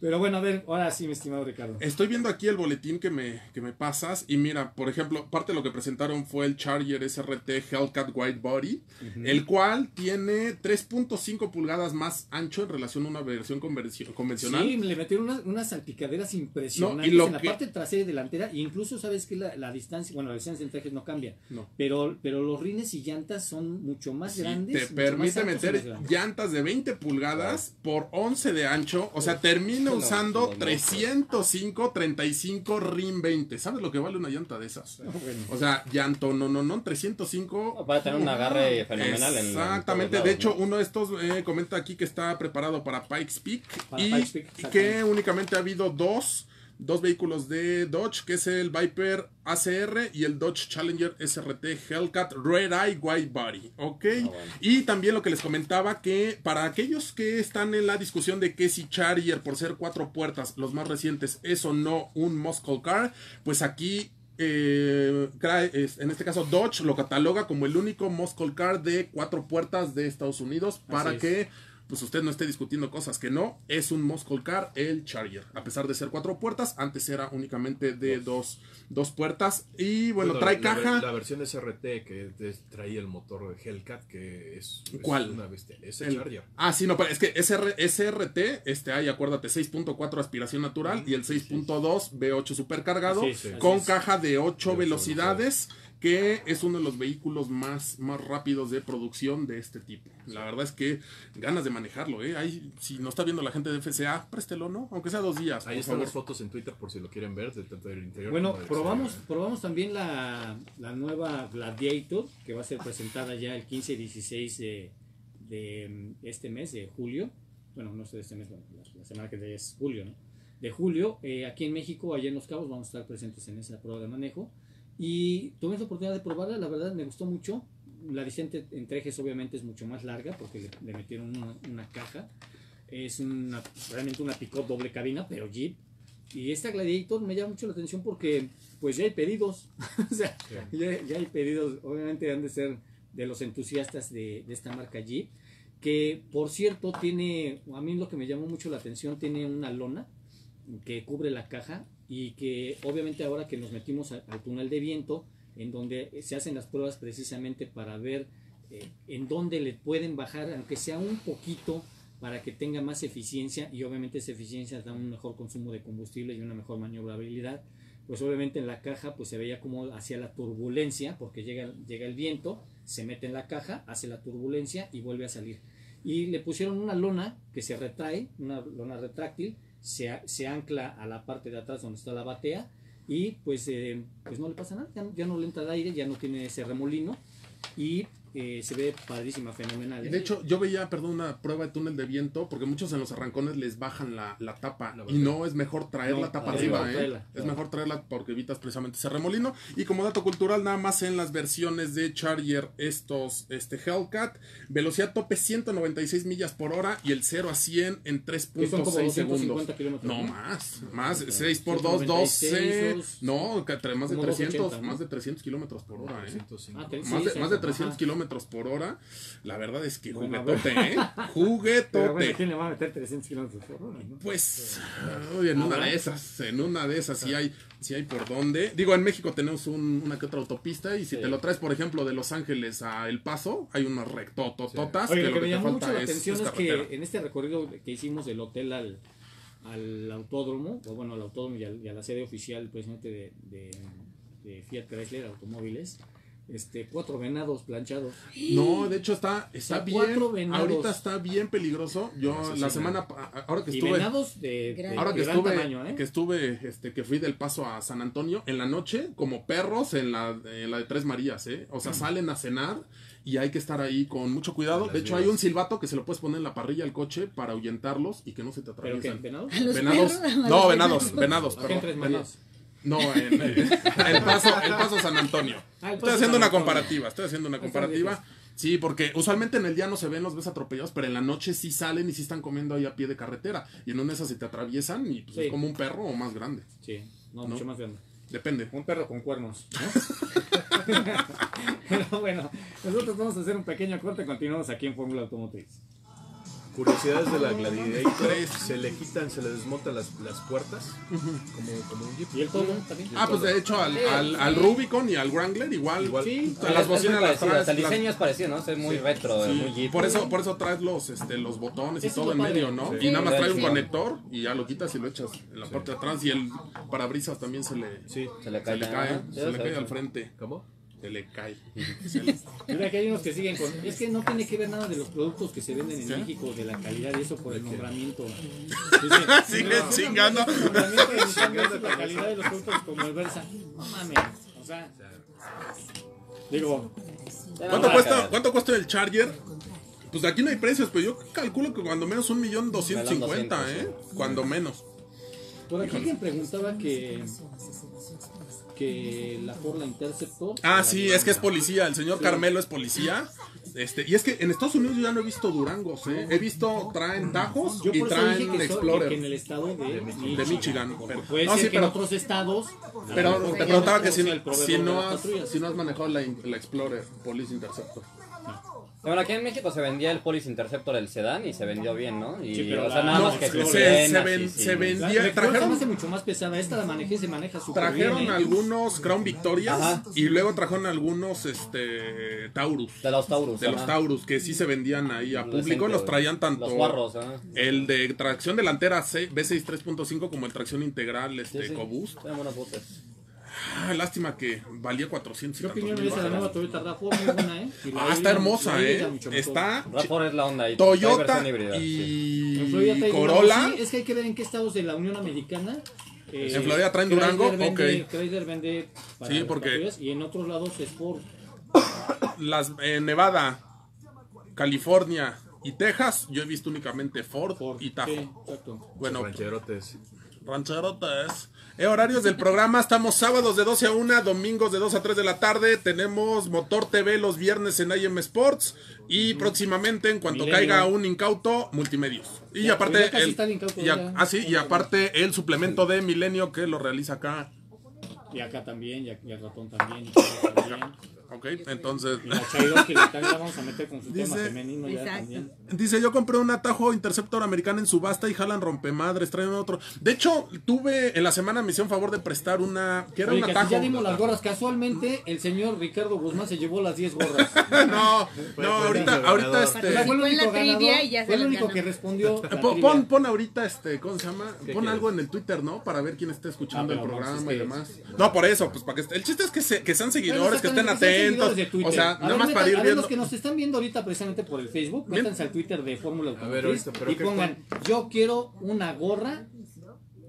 Pero bueno, a ver, ahora sí, mi estimado Ricardo. Estoy viendo aquí el boletín que me pasas. Y mira, por ejemplo, parte de lo que presentaron fue el Charger SRT Hellcat Wide Body, el cual tiene 3.5 pulgadas más ancho en relación a una versión convencional. Sí, le metieron unas salpicaderas impresionantes, no, en la parte trasera y delantera. E incluso, ¿sabes que la distancia? Bueno, la distancia entre ejes no cambia. No. Pero los rines y llantas son mucho más grandes. Te permite meter llantas de 20 pulgadas por 11 de ancho. O sea, termina usando 305, 35 RIM 20. ¿Sabes lo que vale una llanta de esas? No, bueno. O sea, llanto, 305. Va a tener un agarre fenomenal. Exactamente. En lados, de hecho, ¿no? Uno de estos comenta aquí que está preparado para Pikes Peak. Y que únicamente ha habido dos vehículos de Dodge, que es el Viper ACR y el Dodge Challenger SRT Hellcat Red Eye Wide Body, ¿ok? Ah, bueno. Y también lo que les comentaba, que para aquellos que están en la discusión de que si Charger, por ser 4 puertas, los más recientes, es o no un muscle car, pues aquí, en este caso Dodge lo cataloga como el único muscle car de 4 puertas de Estados Unidos, para que pues usted no esté discutiendo cosas que no. Es un muscle car el Charger, a pesar de ser 4 puertas. Antes era únicamente de dos puertas. Y bueno, trae caja. La versión SRT que traía el motor de Hellcat, que es, ¿cuál? Es una bestia. Es el Charger. Ah, sí, no, pero es que SRT, ahí acuérdate, 6.4 aspiración natural y el 6.2 V8 supercargado, con caja de 8 velocidades. Que es uno de los vehículos más rápidos de producción de este tipo. La verdad es que ganas de manejarlo, ¿eh? Ahí, si no está viendo la gente de FCA, préstelo, ¿no? Aunque sea 2 días. Ahí están las fotos en Twitter por si lo quieren ver, tanto del interior. Bueno, probamos también la nueva Gladiator, que va a ser presentada ya el 15 y 16 de este mes, de julio. Bueno, no sé de este mes, la semana que viene es julio, ¿no? De julio, aquí en México, allá en Los Cabos, vamos a estar presentes en esa prueba de manejo. Y tuve la oportunidad de probarla, la verdad me gustó mucho. La distancia entre ejes obviamente es mucho más larga, porque le metieron una caja. Es realmente una pick-up doble cabina, pero Jeep. Y esta Gladiator me llama mucho la atención porque pues ya hay pedidos. O sea, ya hay pedidos, obviamente han de ser de los entusiastas de esta marca Jeep. Que por cierto tiene, a mí lo que me llamó mucho la atención, tiene una lona que cubre la caja. Y que obviamente ahora que nos metimos al túnel de viento, en donde se hacen las pruebas precisamente para ver en dónde le pueden bajar, aunque sea un poquito, para que tenga más eficiencia, y obviamente esa eficiencia da un mejor consumo de combustible y una mejor maniobrabilidad. Pues obviamente en la caja pues se veía como hacía la turbulencia, porque llega el viento, se mete en la caja, hace la turbulencia y vuelve a salir. Y le pusieron una lona que se retrae, una lona retráctil, se ancla a la parte de atrás donde está la batea, y pues no le pasa nada, ya no le entra el aire, ya no tiene ese remolino, y se ve padrísima, fenomenal. De hecho, yo veía, perdón, una prueba de túnel de viento, porque muchos en los arrancones les bajan la tapa, y no, es mejor traer la tapa arriba, es mejor traerla porque evitas precisamente ese remolino. Y como dato cultural, nada más en las versiones de Charger, Hellcat, velocidad tope 196 millas por hora y el 0 a 100 en 3.6 segundos. No, más, 6 por 2, 12, no, más de 300 kilómetros por hora, más de 300 kilómetros por hora. La verdad es que juguetote, juguetote. Pero bueno, ¿quién le va a meter 300 kilómetros por hora, no? Pues en una de esas si hay por dónde. Digo, en México tenemos una que otra autopista, y si te lo traes, por ejemplo, de Los Ángeles a El Paso, hay unas rectotototas. Oye, lo que me llamó mucho la atención es que en este recorrido que hicimos del hotel al autódromo, o bueno, al autódromo y a la sede oficial, presidente de Fiat Chrysler Automóviles, 4 venados planchados. No, de hecho está bien. Ahorita está bien peligroso. Yo la semana ahora que estuve, y venados que fui del Paso a San Antonio en la noche, como perros en la de Tres Marías, o sea, salen a cenar y hay que estar ahí con mucho cuidado. De hecho, hay un silbato que se lo puedes poner en la parrilla del coche para ahuyentarlos y que no se te atraviesen. Venados, perdón. No, el paso San Antonio. Estoy haciendo una comparativa. Sí, porque usualmente en el día no se ven, los ves atropellados, pero en la noche sí salen y sí están comiendo ahí a pie de carretera. Y en una de esas se te atraviesan y pues, sí, es como un perro o más grande. Sí, mucho más grande. Depende. Un perro con cuernos, ¿no? Pero bueno, nosotros vamos a hacer un pequeño corte y continuamos aquí en Fórmula Automotriz. Curiosidades de la Gladiator: se le quitan, se le desmontan las puertas, como un Jeep. ¿Y el todo también? Pues de hecho al Rubicon y al Wrangler igual. Sí. A las bocinas las traes. El diseño es parecido, ¿no? Es muy retro, muy Jeep. Por eso traes los botones y todo en medio, ¿no? Sí. Y nada más trae un conector y ya lo quitas y lo echas en la parte de atrás, y el parabrisas también se le cae al frente. ¿Cómo? Se le cae. Mira que hay unos que siguen con... Es que no tiene que ver nada de los productos que se venden en México, de la calidad y eso, por el nombramiento. Siguen chingando. La calidad de los productos, como el Versa. No mames. O sea... Digo... ¿Cuánto cuesta el Charger? Pues aquí no hay precios, pero yo calculo que cuando menos 1,250,000, cuando menos. Por aquí alguien preguntaba que la Ford Interceptor... es que es policía, el señor Carmelo es policía. Y es que en Estados Unidos yo ya no he visto Durangos, he visto, traen Tajos y traen Explorer. Que en el estado de Michigan. Pero en otros estados... Pero te preguntaba que si no has manejado la Explorer, Police Interceptor. Bueno, aquí en México se vendía el Police Interceptor, el sedán, y se vendió bien, ¿no? Y, sí, pero se vendía. Trajeron mucho más pesada. Esta la manejé, se maneja súper bien. Trajeron algunos Crown Victorias. Ajá. Y luego trajeron algunos Taurus. De los Taurus, que sí se vendían ahí a público. Los traían tanto los guarros, el de tracción delantera V6 3.5 como el tracción integral EcoBoost. Eran buenas botas. Lástima que valía 400. ¿Qué opinión es de la nueva Toyota RAV4? Muy buena, está hermosa, Está... RAV4 es la onda ahí. Toyota y Corolla. Sí, es que hay que ver en qué estados de la Unión Americana. En Florida traen Durango, Chrysler vende para las y en otros lados es Ford. Nevada, California y Texas, yo he visto únicamente Ford y Tajo. Sí, exacto. Bueno, rancherotes. Horarios del programa, estamos sábados de 12 a 1, domingos de 2 a 3 de la tarde, tenemos Motor TV los viernes en IM Sports y próximamente, en cuanto caiga un incauto, Multimedios. Y aparte el suplemento de Milenio que lo realiza acá. Y acá también, y al ratón también. Ok, entonces. Dice, yo compré un atajo Interceptor americano en subasta y jalan rompemadres, traen otro. De hecho, tuve en la semana, me hicieron favor de prestar una. Que era un atajo. Ya dimos las gorras. Casualmente, el señor Ricardo Guzmán se llevó las 10 gorras. No, ahorita Fue el único que respondió. Pon ahorita ¿cómo se llama? Pon algo en el Twitter, ¿no? Para ver quién está escuchando el programa y demás. No, por eso, pues para que el chiste es que sean seguidores, que estén atentos. O sea, nada más para ir viendo. Los que nos están viendo ahorita precisamente por el Facebook, métanse al Twitter de Fórmula Automotriz y pongan, yo quiero una gorra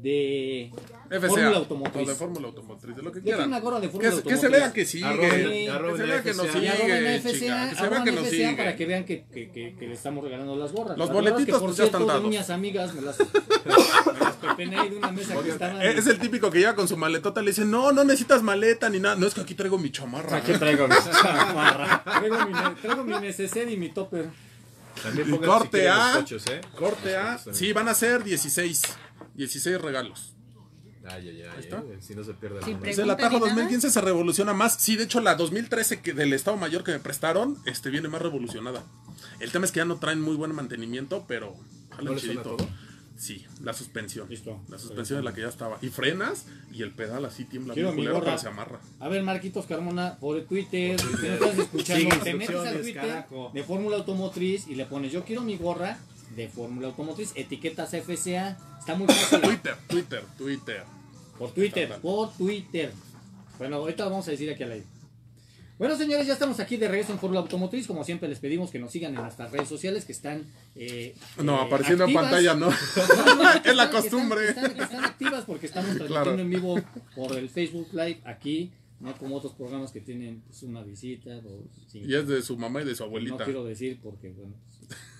de Fórmula Automotriz. De Fórmula Automotriz, de lo que quieran. Una gorra de Fórmula Automotriz. Que se vea que sigue. Que se vea que nos sigue. Que se vea que nos sigue. Para que vean que le estamos regalando las gorras. Los boletitos pues ya están dados. Niñas amigas me las pepené de una mesa que estaba. Es el típico que llega con su maletota, le dice, no necesitas maleta ni nada. No, es que aquí traigo mi chamarra. Aquí traigo mi chamarra. Traigo mi neceser y mi topper. También corte A. Corte A. Sí, van a ser 16 regalos. Ay, si no se pierde la mano. El atajo 2015 se revoluciona más. Sí, de hecho la 2013 del Estado Mayor que me prestaron, viene más revolucionada. El tema es que ya no traen muy buen mantenimiento, pero jala chidito. Sí, la suspensión. Listo. La suspensión es la que ya estaba. Y frenas y el pedal así tiembla muy culero cuando se amarra. A ver, Marquitos Carmona, por Twitter, si no estás escuchando, te metes al Twitter de Fórmula Automotriz y le pones, yo quiero mi gorra de Fórmula Automotriz, etiquetas FCA. Está muy fácil. Twitter. Por Twitter. Bueno, ahorita vamos a decir aquí al aire. Bueno, señores, ya estamos aquí de regreso en Fórmula Automotriz. Como siempre, les pedimos que nos sigan en nuestras redes sociales que están. No, apareciendo activas en pantalla, no. Es la costumbre. Están activas porque estamos transmitiendo en vivo por el Facebook Live aquí. No como otros programas que tienen una visita. Y es de su mamá y de su abuelita. No quiero decir porque, bueno,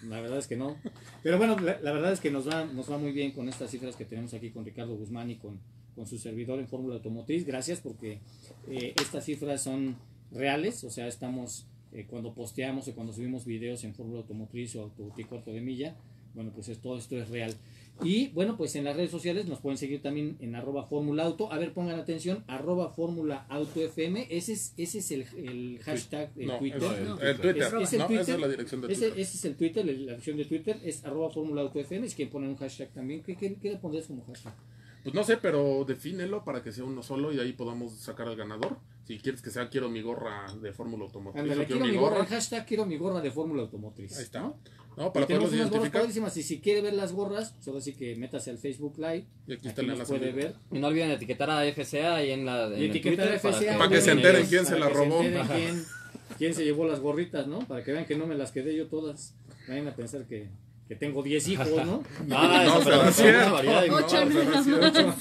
la verdad es que no. Pero bueno, la verdad es que nos va muy bien con estas cifras que tenemos aquí con Ricardo Guzmán y con su servidor en Fórmula Automotriz. Gracias porque estas cifras son reales. O sea, estamos, cuando posteamos o cuando subimos videos en Fórmula Automotriz o Autoticuarto de Milla, bueno, pues todo esto es real. Y bueno, pues en las redes sociales nos pueden seguir también en @formulaauto. A ver, pongan atención, @formulaautofm. Ese es el hashtag del Twitter. El Twitter. Esa es la dirección de Twitter. Ese es el Twitter, la dirección de Twitter es @formulaautofm. Si quieren poner un hashtag también, ¿qué le pondrías como hashtag? Pues no sé, pero defínelo para que sea uno solo y ahí podamos sacar al ganador. Si quieres que sea quiero mi gorra de Fórmula Automotriz. Ándale, quiero mi gorra. El hashtag quiero mi gorra de Fórmula Automotriz. Ahí está. No, para poderlos identificar. Y si quiere ver las gorras, solo así que métase al Facebook Live. Y aquí está el enlace. Y no olviden etiquetar a FCA y en la. Y etiquetar a FCA. Para que se enteren quién se la robó. Quién se llevó las gorritas, ¿no? Para que vean que no me las quedé yo todas. Vayan a pensar que. Que tengo 10 hijos, ¿no? Pero es una variedad. 8, no.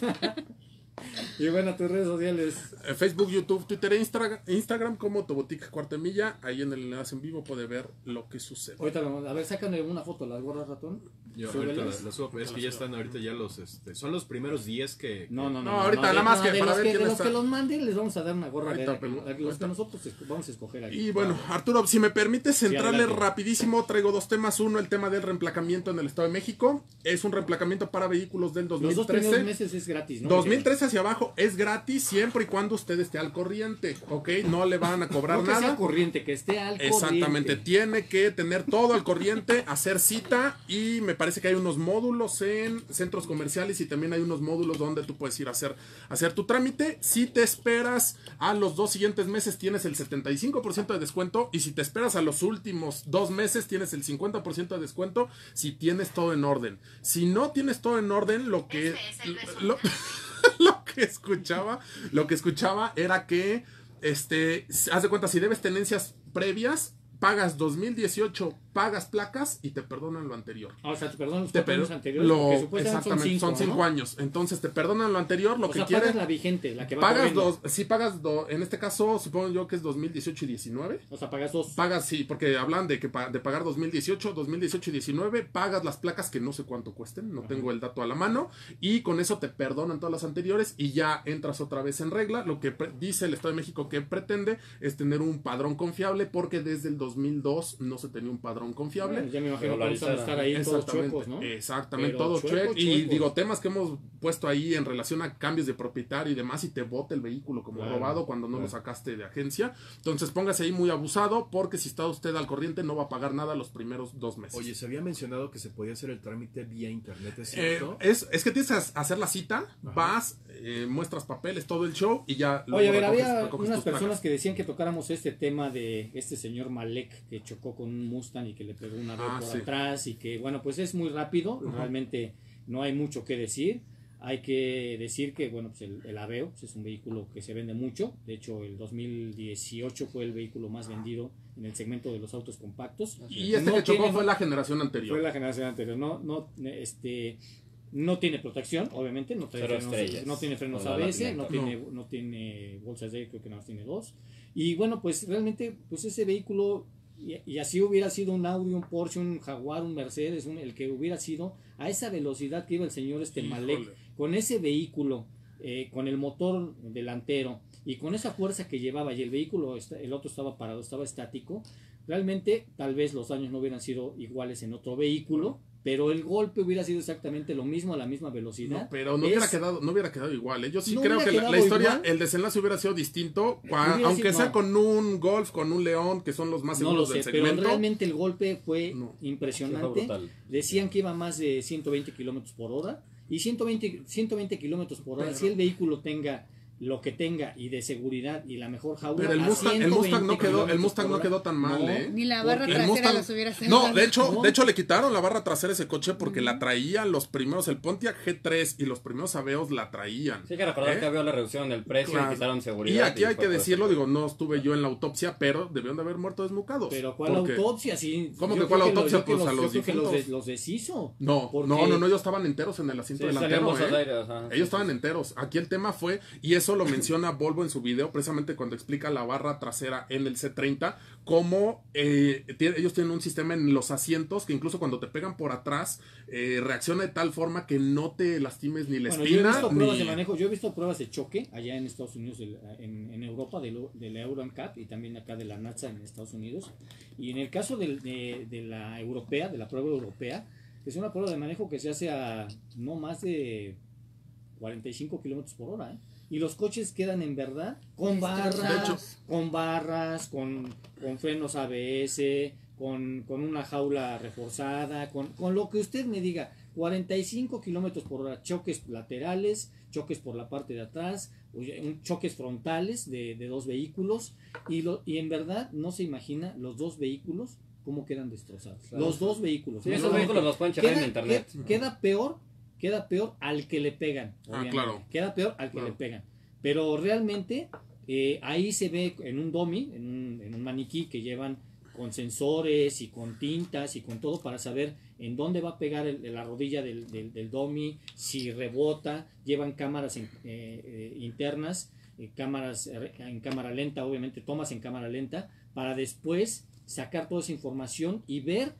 Y bueno, tus redes sociales. Facebook, YouTube, Twitter, Instagram como Tu Botica Cuarta Milla. Ahí en el enlace en vivo puede ver lo que sucede. Ahorita, a ver, sácame una foto, las gorras ratón. Yo ahorita las subo, es que ya están ahorita ya los, son los primeros 10 que... No, ahorita nada más que para ver quién está. De los que los manden les vamos a dar una gorra. Los que nosotros vamos a escoger aquí. Y bueno, Arturo, si me permites entrarle rapidísimo, traigo dos temas. Uno, el tema del reemplacamiento en el Estado de México. Es un reemplacamiento para vehículos del 2013. Los dos primeros meses es gratis, ¿no? 2013 hacia abajo es gratis siempre y cuando usted esté al corriente, ¿ok? No le van a cobrar nada. Que sea corriente, que esté al corriente. Exactamente, tiene que tener todo al corriente, hacer cita y me parece que hay unos módulos en centros comerciales y también hay unos módulos donde tú puedes ir a hacer tu trámite. Si te esperas a los dos siguientes meses tienes el 75% de descuento y si te esperas a los últimos dos meses tienes el 50% de descuento si tienes todo en orden. Si no tienes todo en orden, lo que... Lo que escuchaba era que, haz de cuenta, si debes tenencias previas, pagas 2018, pagas placas y te perdonan lo anterior. O sea, te perdonan los 4 años anteriores. Exactamente, son 5 años. Entonces, te perdonan lo anterior, lo que quieres. O sea, pagas la vigente, la que va corriendo. Sí, pagas dos, en este caso, supongo yo que es 2018 y 19. O sea, pagas dos. Pagas, sí, porque hablan de que de pagar 2018 y 19, pagas las placas que no sé cuánto cuesten, no tengo el dato a la mano, y con eso te perdonan todas las anteriores y ya entras otra vez en regla. Lo que dice el Estado de México que pretende es tener un padrón confiable porque desde el 2002 no se tenía un padrón patrón confiable. Bueno, ya me imagino que vamos a estar ahí todos chuecos, ¿no? Exactamente, todos chuecos. Y digo, temas que hemos puesto ahí en relación a cambios de propietario y demás, y te bota el vehículo como robado cuando no lo sacaste de agencia. Entonces póngase ahí muy abusado, porque si está usted al corriente no va a pagar nada los primeros 2 meses. Oye, se había mencionado que se podía hacer el trámite vía internet, ¿es cierto? Es que tienes que hacer la cita, vas, muestras papeles, todo el show y ya. Oye, a ver, había unas personas que decían que tocáramos este tema de este señor Malek que chocó con un Mustang y que le pegó una vez por atrás, y que bueno, pues es muy rápido, realmente no hay mucho que decir. Hay que decir que bueno, pues el Aveo, pues es un vehículo que se vende mucho. De hecho, el 2018 fue el vehículo más vendido en el segmento de los autos compactos. Y este no que chocó fue la generación anterior. Fue la generación anterior. No tiene protección, obviamente, no tiene frenos ABS, no tiene bolsas de aire, creo que nada más tiene 2. Y bueno, pues realmente, pues ese vehículo, y así hubiera sido un Audi, un Porsche, un Jaguar, un Mercedes, el que hubiera sido, a esa velocidad que iba el señor Malek, con ese vehículo, con el motor delantero y con esa fuerza que llevaba, y el vehículo, el otro estaba parado, estaba estático, realmente tal vez los daños no hubieran sido iguales en otro vehículo, pero el golpe hubiera sido exactamente lo mismo, a la misma velocidad. No, pero no hubiera quedado igual. Yo sí creo que la historia, igual, el desenlace hubiera sido distinto, aunque sea con un Golf, con un León, que son los más seguros del segmento. Pero realmente el golpe fue impresionante. Fue Decían que iba más de 120 kilómetros por hora. Y 120 kilómetros por hora, si el vehículo tenga lo que tenga y de seguridad y la mejor jaula. Pero el Mustang no quedó tan mal, ¿eh? Ni la barra trasera los hubiera salido. No, de hecho le quitaron la barra trasera a ese coche porque la traían los primeros, el Pontiac G3 y los primeros Aveos la traían. Sí, que recordar que Aveo le reducieron el precio, claro, y quitaron seguridad. Y aquí hay que decirlo, digo, no estuve yo en la autopsia, pero debieron de haber muerto desnucados. Pero ¿cuál autopsia? Sí, ¿cómo que cuál autopsia? Pues a los difuntos. ¿Los deshizo? No, ellos estaban enteros en el asiento delantero. Ellos estaban enteros. Aquí el tema fue, y eso lo menciona Volvo en su video, precisamente cuando explica la barra trasera en el C30, cómo ellos tienen un sistema en los asientos que incluso cuando te pegan por atrás reacciona de tal forma que no te lastimes ni la espina. Yo he visto pruebas de choque allá en Estados Unidos, en Europa, de la Euro NCAP, y también acá de la NATSA en Estados Unidos, y en el caso de la europea, de la prueba europea, es una prueba de manejo que se hace a no más de 45 kilómetros por hora, ¿eh? Y los coches quedan en verdad con barras, con frenos ABS, con una jaula reforzada, con lo que usted me diga, 45 kilómetros por hora, choques laterales, choques por la parte de atrás, choques frontales de 2 vehículos, y en verdad no se imagina los 2 vehículos cómo quedan destrozados. Claro. Los 2 vehículos. Sí, esos vehículos los pueden checar en internet. Queda peor al que le pegan, obviamente. Queda peor al que le pegan. Pero realmente ahí se ve en un dummy, en un maniquí que llevan con sensores y con tintas y con todo para saber en dónde va a pegar la rodilla del dummy, si rebota. Llevan cámaras internas, cámaras en cámara lenta, obviamente tomas en cámara lenta, para después sacar toda esa información y ver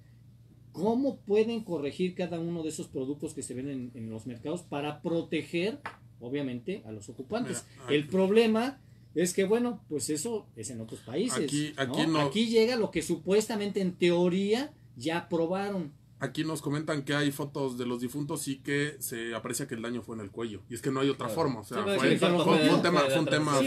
cómo pueden corregir cada uno de esos productos que se venden en los mercados para proteger, obviamente, a los ocupantes. El problema es que, bueno, pues eso es en otros países. Aquí llega lo que supuestamente, en teoría, ya aprobaron. Aquí nos comentan que hay fotos de los difuntos y que se aprecia que el daño fue en el cuello. Y es que no hay otra forma. O sea, fue un tema.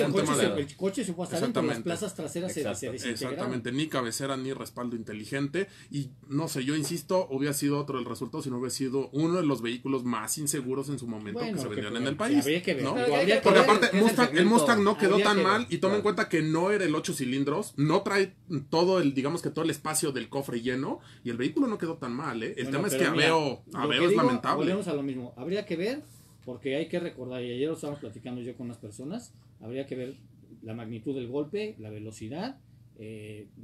El coche se fue hasta adentro, las plazas traseras se desintegraron. Exactamente, ni cabecera ni respaldo inteligente. Y no sé, yo insisto, hubiera sido otro el resultado si no hubiera sido uno de los vehículos más inseguros en su momento que se vendían en el país. Habría que ver. Porque aparte, el Mustang no quedó tan mal. Y tomen en cuenta que no era el 8 cilindros. No trae todo digamos que todo el espacio del cofre lleno. Y el vehículo no quedó tan mal, ¿eh? El tema es que Aveo es lamentable. Volvemos a lo mismo, habría que ver, porque hay que recordar, y ayer lo estábamos platicando yo con unas personas, habría que ver la magnitud del golpe, la velocidad,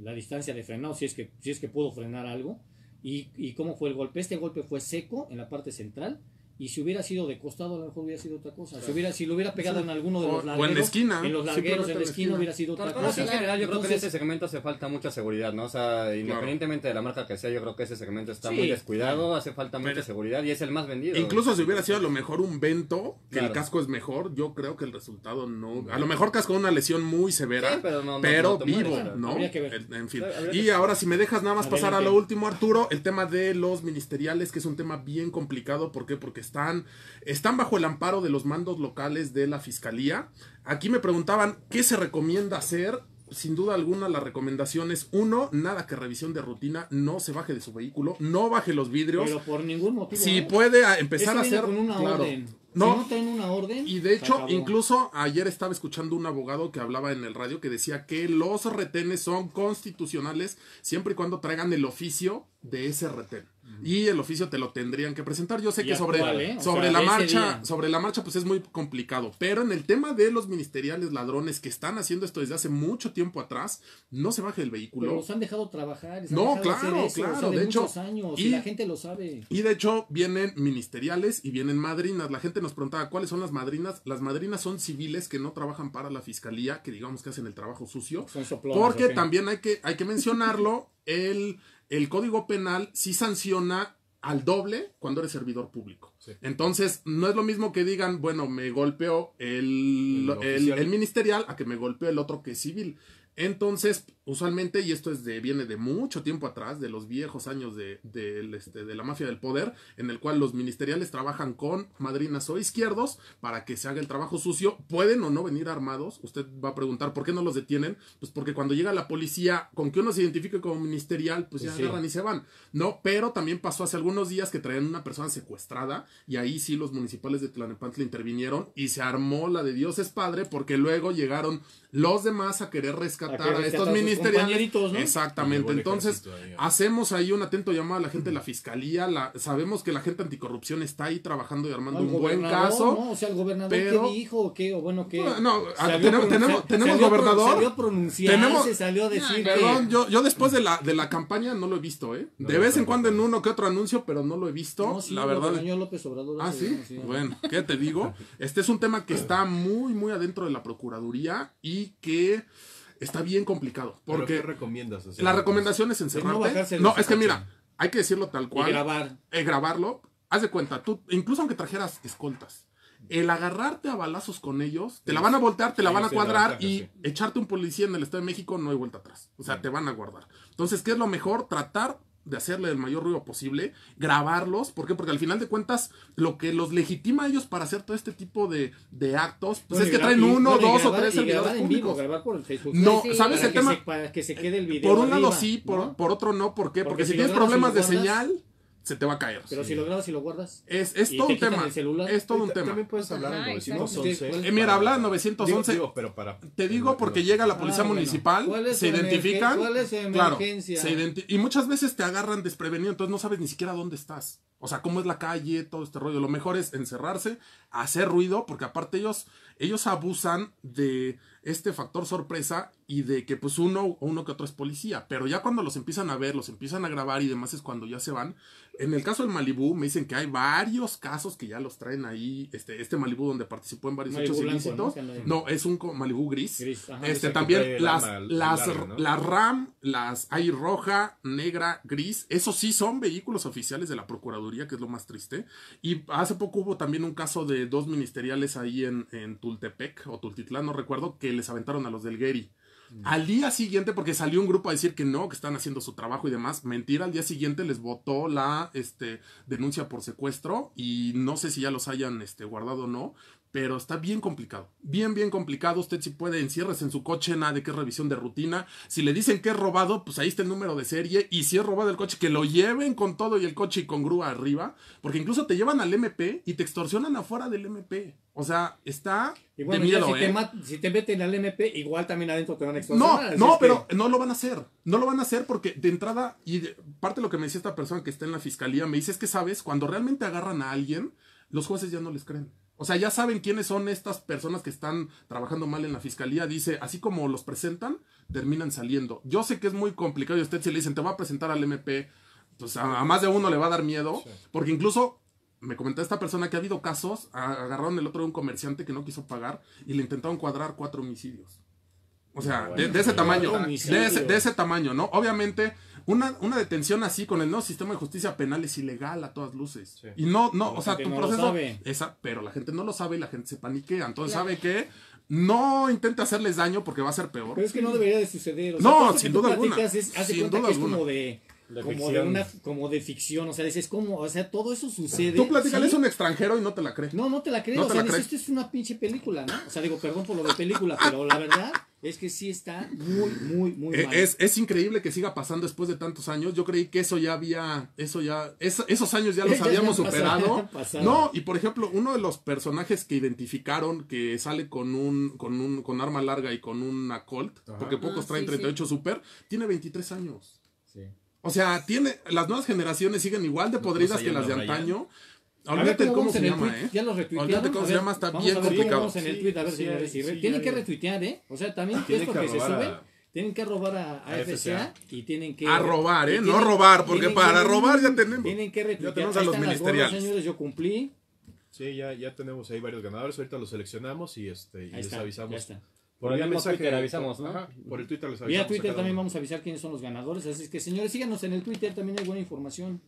la distancia de frenado, si es que pudo frenar algo, y cómo fue el golpe. Este golpe fue seco en la parte central, Y si hubiera sido de costado, a lo mejor hubiera sido otra cosa. Claro. Si lo hubiera pegado en alguno de los largueros, o en la esquina. En los largueros, en la esquina hubiera sido otra cosa. En general, yo creo que en este segmento hace falta mucha seguridad, ¿no? O sea, independientemente de la marca que sea, yo creo que ese segmento está muy descuidado, hace falta mucha seguridad y es el más vendido. Incluso si hubiera sido a lo mejor un Vento, que el casco es mejor, yo creo que el resultado no... A lo mejor casco una lesión muy severa, pero vivo, ¿no? En fin. Y ahora, si me dejas nada más pasar a lo último, Arturo, el tema de los ministeriales, que es un tema bien complicado. ¿Por qué? Porque están bajo el amparo de los mandos locales de la fiscalía. Aquí me preguntaban qué se recomienda hacer. Sin duda alguna, la recomendación es: uno, nada que revisión de rutina, no se baje de su vehículo, no baje los vidrios. Pero por ningún motivo. Si puede empezar a hacer con una orden. No, si no traen una orden. Y de hecho, incluso ayer estaba escuchando un abogado que hablaba en el radio que decía que los retenes son constitucionales siempre y cuando traigan el oficio de ese retén. Y el oficio te lo tendrían que presentar. Yo sé que sobre la marcha pues es muy complicado, pero en el tema de los ministeriales ladrones que están haciendo esto desde hace mucho tiempo atrás, no se baje del vehículo. Pero los han dejado trabajar. No, claro, claro. De hecho, y la gente lo sabe. Y de hecho vienen ministeriales y vienen madrinas. La gente nos preguntaba cuáles son las madrinas. Las madrinas son civiles que no trabajan para la fiscalía, que digamos que hacen el trabajo sucio. Son soplones, porque también hay que mencionarlo. El Código Penal sí sanciona al doble cuando eres servidor público. Sí. Entonces, no es lo mismo que digan, bueno, me golpeó el ministerial a que me golpeó el otro que es civil. Entonces, usualmente, y esto viene de mucho tiempo atrás, de los viejos años de la mafia del poder, en el cual los ministeriales trabajan con madrinas o izquierdos para que se haga el trabajo sucio. Pueden o no venir armados. Usted va a preguntar, ¿por qué no los detienen? Pues porque cuando llega la policía, con que uno se identifique como ministerial, pues ya agarran y se van. No, pero también pasó hace algunos días que traían una persona secuestrada, y ahí sí los municipales de Tlalnepantla intervinieron y se armó la de Dios es padre, porque luego llegaron los demás a querer rescatar a estos ministeriales, ¿no? Exactamente. Entonces hacemos ahí un atento llamado a la gente de la fiscalía. Sabemos que la gente anticorrupción está ahí trabajando y armando un buen caso. No, o sea, el gobernador, pero, ¿qué dijo? ¿O qué? O bueno, ¿qué? No, tenemos gobernador. Salió a pronunciar, se salió a decir. Perdón, yo después de la campaña no lo he visto, ¿eh? De vez en cuando en uno que otro anuncio, pero no lo he visto. No, sí, la verdad. Señor López Obrador. Ah, sí. Bueno, ¿qué te digo? Este es un tema que está muy, muy adentro de la Procuraduría y que está bien complicado. Porque ¿qué recomiendas? O sea, la recomendación es encerrarte. No, es que mira, hay que decirlo tal cual. Y grabarlo. Haz de cuenta, tú, incluso aunque trajeras escoltas, el agarrarte a balazos con ellos, te la van a voltear, te la van a cuadrar, y echarte un policía en el Estado de México no hay vuelta atrás. O sea, te van a guardar. Entonces, ¿qué es lo mejor? Tratar de hacerle el mayor ruido posible, grabarlos. ¿Por qué? Porque al final de cuentas, lo que los legitima a ellos para hacer todo este tipo de actos, pues es que traen uno, dos o tres servidores públicos. No, ¿sabes el tema? Que se quede el video. Por un lado sí, por otro no. ¿Por qué? Porque si tienes problemas de señal, se te va a caer. Pero si lo grabas y lo guardas. Es todo un tema. Es todo un tema. También puedes hablar al 911. Mira, habla al 911. Te digo, porque llega la policía municipal, se identifican. ¿Cuál es emergencia? Claro, y muchas veces te agarran desprevenido, entonces no sabes ni siquiera dónde estás. O sea, cómo es la calle, todo este rollo. Lo mejor es encerrarse, hacer ruido, porque aparte ellos abusan de este factor sorpresa y de que pues uno que otro es policía. Pero ya cuando los empiezan a ver, los empiezan a grabar y demás, es cuando ya se van. En el caso del Malibú, me dicen que hay varios casos que ya los traen ahí. Este Malibú donde participó en varios hechos ilícitos. No, es un Malibú gris. Ajá, también las RAM, las hay roja, negra, gris. Esos sí son vehículos oficiales de la Procuraduría, que es lo más triste. Y hace poco hubo también un caso de dos ministeriales ahí en Tultepec o Tultitlán, no recuerdo, que les aventaron a los del Guerri. Al día siguiente, porque salió un grupo a decir que no, que están haciendo su trabajo y demás, mentira, al día siguiente les votó la denuncia por secuestro, y no sé si ya los hayan guardado o no, pero está bien complicado, bien, bien complicado. Usted si puede, enciérrese en su coche, nada de que es revisión de rutina. Si le dicen que es robado, pues ahí está el número de serie, y si es robado el coche, que lo lleven con todo y el coche y con grúa arriba, porque incluso te llevan al MP y te extorsionan afuera del MP. O sea, está y bueno, de miedo, si si te meten al MP, igual también adentro te van a extorsionar. No, pero no lo van a hacer. No lo van a hacer porque de entrada, y parte de lo que me decía esta persona que está en la fiscalía, me dice es que, ¿sabes? Cuando realmente agarran a alguien, los jueces ya no les creen. O sea, ya saben quiénes son estas personas que están trabajando mal en la fiscalía. Dice, así como los presentan, terminan saliendo. Yo sé que es muy complicado, y a usted si le dicen, te va a presentar al MP, pues a más de uno le va a dar miedo, porque incluso me comentó esta persona que ha habido casos, agarraron el otro de un comerciante que no quiso pagar y le intentaron cuadrar 4 homicidios. O sea, bueno, de ese tamaño, de ese tamaño, ¿no? Obviamente, una detención así con el nuevo sistema de justicia penal es ilegal a todas luces. Sí. Y no, o sea, tu proceso... Esa, pero la gente no lo sabe y la gente se paniquea. Entonces, claro, sabe que no intente hacerles daño porque va a ser peor. Pero es que no debería de suceder. O sea, no, sin duda alguna. Como de ficción, o sea, dices, ¿cómo? O sea, todo eso sucede. Tú platicales a un extranjero y no te la crees. No te la crees, o sea, esto es una pinche película, ¿no? O sea, digo, perdón por lo de película, pero la verdad es que sí está muy mal. Es increíble que siga pasando después de tantos años. Yo creí que esos años ya los habíamos superado. No, y por ejemplo, uno de los personajes que identificaron que sale con arma larga y con una Colt, porque pocos traen 38 Super, tiene 23 años. Sí. O sea, las nuevas generaciones siguen igual de podridas que las de antaño. Olvídate cómo se llama, ¿eh? Ya los retuitearon. Olvídate cómo se llama, está bien complicado. Tienen que retuitear, ¿eh? O sea, también es porque se suben. Tienen que robar a FCA y tienen que... A robar, ¿eh? No robar, porque para robar ya tenemos. Tienen que retuitear. Ya tenemos a los ministeriales. Yo cumplí. Sí, ya tenemos ahí varios ganadores. Ahorita los seleccionamos y les avisamos. Ya está. Por el Twitter avisamos, ¿no? Ajá, por el Twitter les avisamos. Vía Twitter también vamos a avisar quiénes son los ganadores. Así es que, señores, síganos en el Twitter. También hay buena información.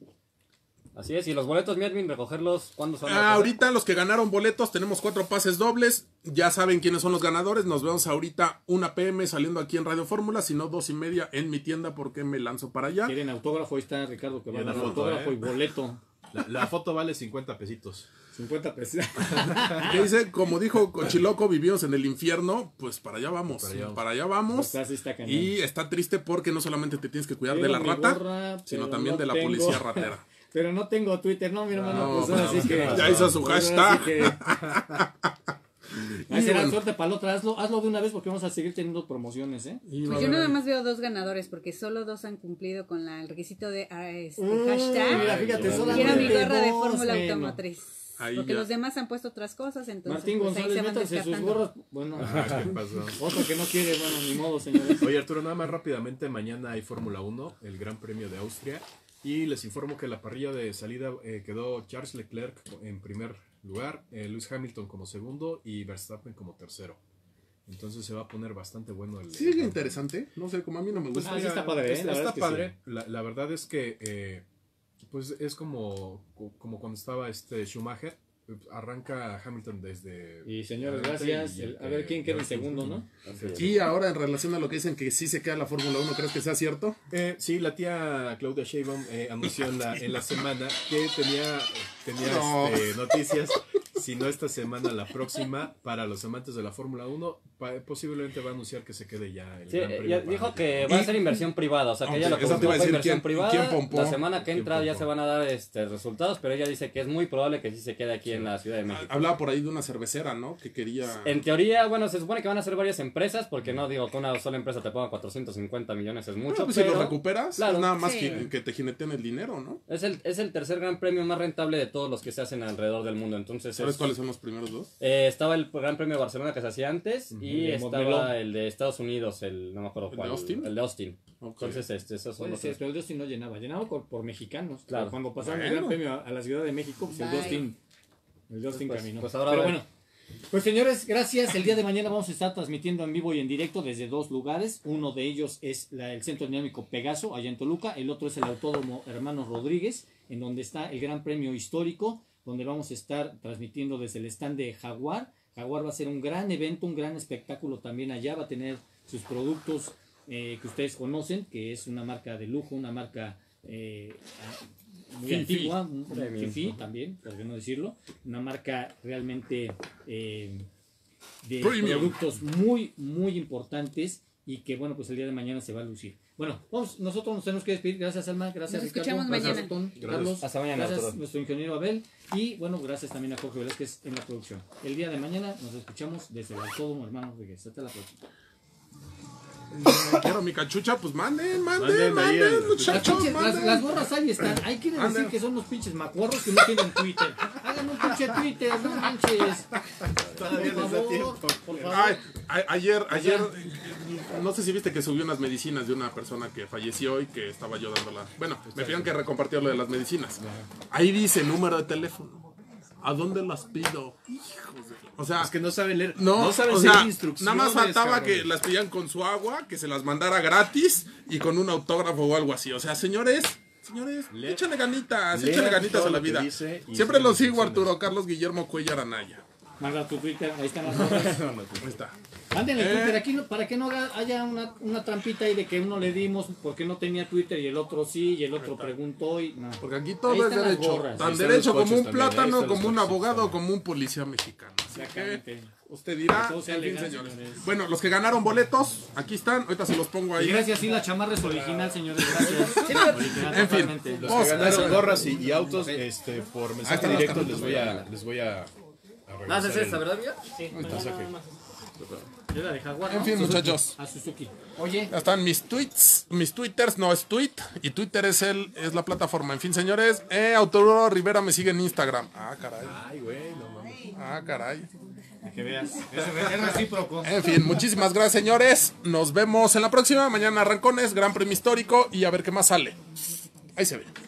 Así es. Y los boletos, Mervin, recogerlos, ¿cuándo son? Ahorita los que ganaron boletos, tenemos 4 pases dobles. Ya saben quiénes son los ganadores. Nos vemos ahorita 1 p.m. saliendo aquí en Radio Fórmula. Si no, 2:30 en mi tienda porque me lanzo para allá. Quieren autógrafo, ahí está Ricardo que va a dar autógrafo y boleto. La foto vale 50 pesitos. 50 pesos. ¿Qué dice? Como dijo Cochiloco, vivimos en el infierno, pues para allá vamos. Para allá vamos. Pues está y está triste porque no solamente te tienes que cuidar de la rata, sino también de la policía ratera. Pero no tengo Twitter, no, mi hermano. No, pues así que, ya hizo su hashtag. Que... Ahí será suerte para la otra. Hazlo de una vez porque vamos a seguir teniendo promociones, ¿eh? Pues yo nada más veo 2 ganadores porque solo 2 han cumplido con el requisito de hashtag. Mira, fíjate, quiero mi gorra de Fórmula Automotriz. Ahí porque ya. Los demás han puesto otras cosas, entonces Martín González, métanse sus gorros. Bueno, ¿qué pasó? Otro que no quiere, bueno, ni modo, señores. Oye, Arturo, nada más rápidamente, mañana hay Fórmula 1, el Gran Premio de Austria, y les informo que la parrilla de salida quedó Charles Leclerc en primer lugar, Lewis Hamilton como segundo y Verstappen como tercero. Entonces se va a poner bastante bueno el... Sí, es interesante, no sé, como a mí no me gusta. Sí está padre, ¿eh? Está padre, sí. La verdad es que... pues es como cuando estaba Schumacher, arranca Hamilton desde... Y señores, gracias. A ver quién queda en segundo, ¿no? Y ahora en relación a lo que dicen que sí se queda la Fórmula 1, ¿crees que sea cierto? Sí, la tía Claudia Sheinbaum anunció en la semana que tenía noticias, si no esta semana, la próxima, para los amantes de la Fórmula 1, posiblemente va a anunciar que se quede ya el Gran Premio. Dijo que va a ser inversión privada, o sea que ella lo compró por inversión privada. La semana que entra ya se van a dar resultados, pero ella dice que es muy probable que sí se quede aquí en la Ciudad de México. Hablaba por ahí de una cervecera, ¿no? Que quería... En teoría, bueno, se supone que van a ser varias empresas, porque no digo que una sola empresa te ponga 450 millones, es mucho, pero... si lo recuperas, claro, es nada más que te jineteen el dinero, ¿no? Es el tercer Gran Premio más rentable de todos los que se hacen alrededor del mundo, entonces... ¿Sabes cuáles son los primeros 2? Estaba el Gran Premio de Barcelona que se hacía antes, y estaba el de Estados Unidos, no me acuerdo cuál. ¿El de Austin? El de Austin. Okay. Entonces, esos son los... Pero el de Austin no llenaba por mexicanos. Claro. Cuando pasaron el Gran Premio a la Ciudad de México, pues el de Austin... Pues ahora, pero bueno, pues señores, gracias. El día de mañana vamos a estar transmitiendo en vivo y en directo desde 2 lugares. Uno de ellos es el Centro Dinámico Pegaso, allá en Toluca. El otro es el Autódromo Hermanos Rodríguez, en donde está el Gran Premio Histórico, donde vamos a estar transmitiendo desde el stand de Jaguar. Jaguar va a ser un gran evento, un gran espectáculo también allá. Va a tener sus productos que ustedes conocen, que es una marca de lujo, una marca... muy antigua, un fifí también, por qué no decirlo, una marca realmente de premium. Productos muy importantes y que bueno, pues el día de mañana se va a lucir. Bueno, nosotros nos tenemos que despedir, gracias Alma, gracias nos Ricardo, gracias Antón, Carlos, hasta mañana, gracias nuestro ingeniero Abel y bueno, gracias también a Jorge Velázquez en la producción. El día de mañana nos escuchamos desde el Autódromo Hermanos Rodríguez, hasta la próxima. Quiero mi cachucha, pues manden, muchachos. Las gorras ahí están. Ahí quieren decir que son los pinches macuarros que no tienen Twitter. Hagan un pinche Twitter, no manches. Todavía les da tiempo. Ayer, no sé si viste que subí unas medicinas de una persona que falleció y que estaba yo dándola. Bueno, me pidieron que recompartiera lo de las medicinas. Ahí dice número de teléfono. ¿a dónde las pido? Hijos de... O sea, es que no saben leer, no saben seguir instrucciones. Nada más faltaba que las pillaran con su agua, que se las mandara gratis y con un autógrafo o algo así. O sea, señores, échale ganitas a la vida. Siempre lo sigo, Arturo Carlos Guillermo Cuellar Anaya. Manda tu Twitter, ahí están las cosas. Ahí está. Mándenle Twitter, aquí para que no haya una trampita ahí de que uno le dimos porque no tenía Twitter y el otro sí, y el otro preguntó y nada. Porque aquí todo es derecho, gorras, tan derecho como un plátano, como un abogado, como un policía mexicano. Exactamente. Usted dirá, señores. Bueno, los que ganaron boletos, aquí están, ahorita se los pongo ahí. Y gracias, sí, la chamarra es original, señores, gracias. Original, en fin, los que ganaron gorras y autos, por mensaje directo les voy a ¿más es esta, verdad, mía? Sí, yo la de Jaguar. En fin, muchachos. A Suzuki. Oye. Ya están mis tweets. Mis twitters, no es tweet. Y Twitter es la plataforma. En fin, señores. Arturo Rivera me sigue en Instagram. Ah, caray. Ay, güey, no mames. Ah, caray. Que veas. Es recíproco. En fin, muchísimas gracias, señores. Nos vemos en la próxima. Mañana, Rancones, Gran Premio Histórico. Y a ver qué más sale. Ahí se ve.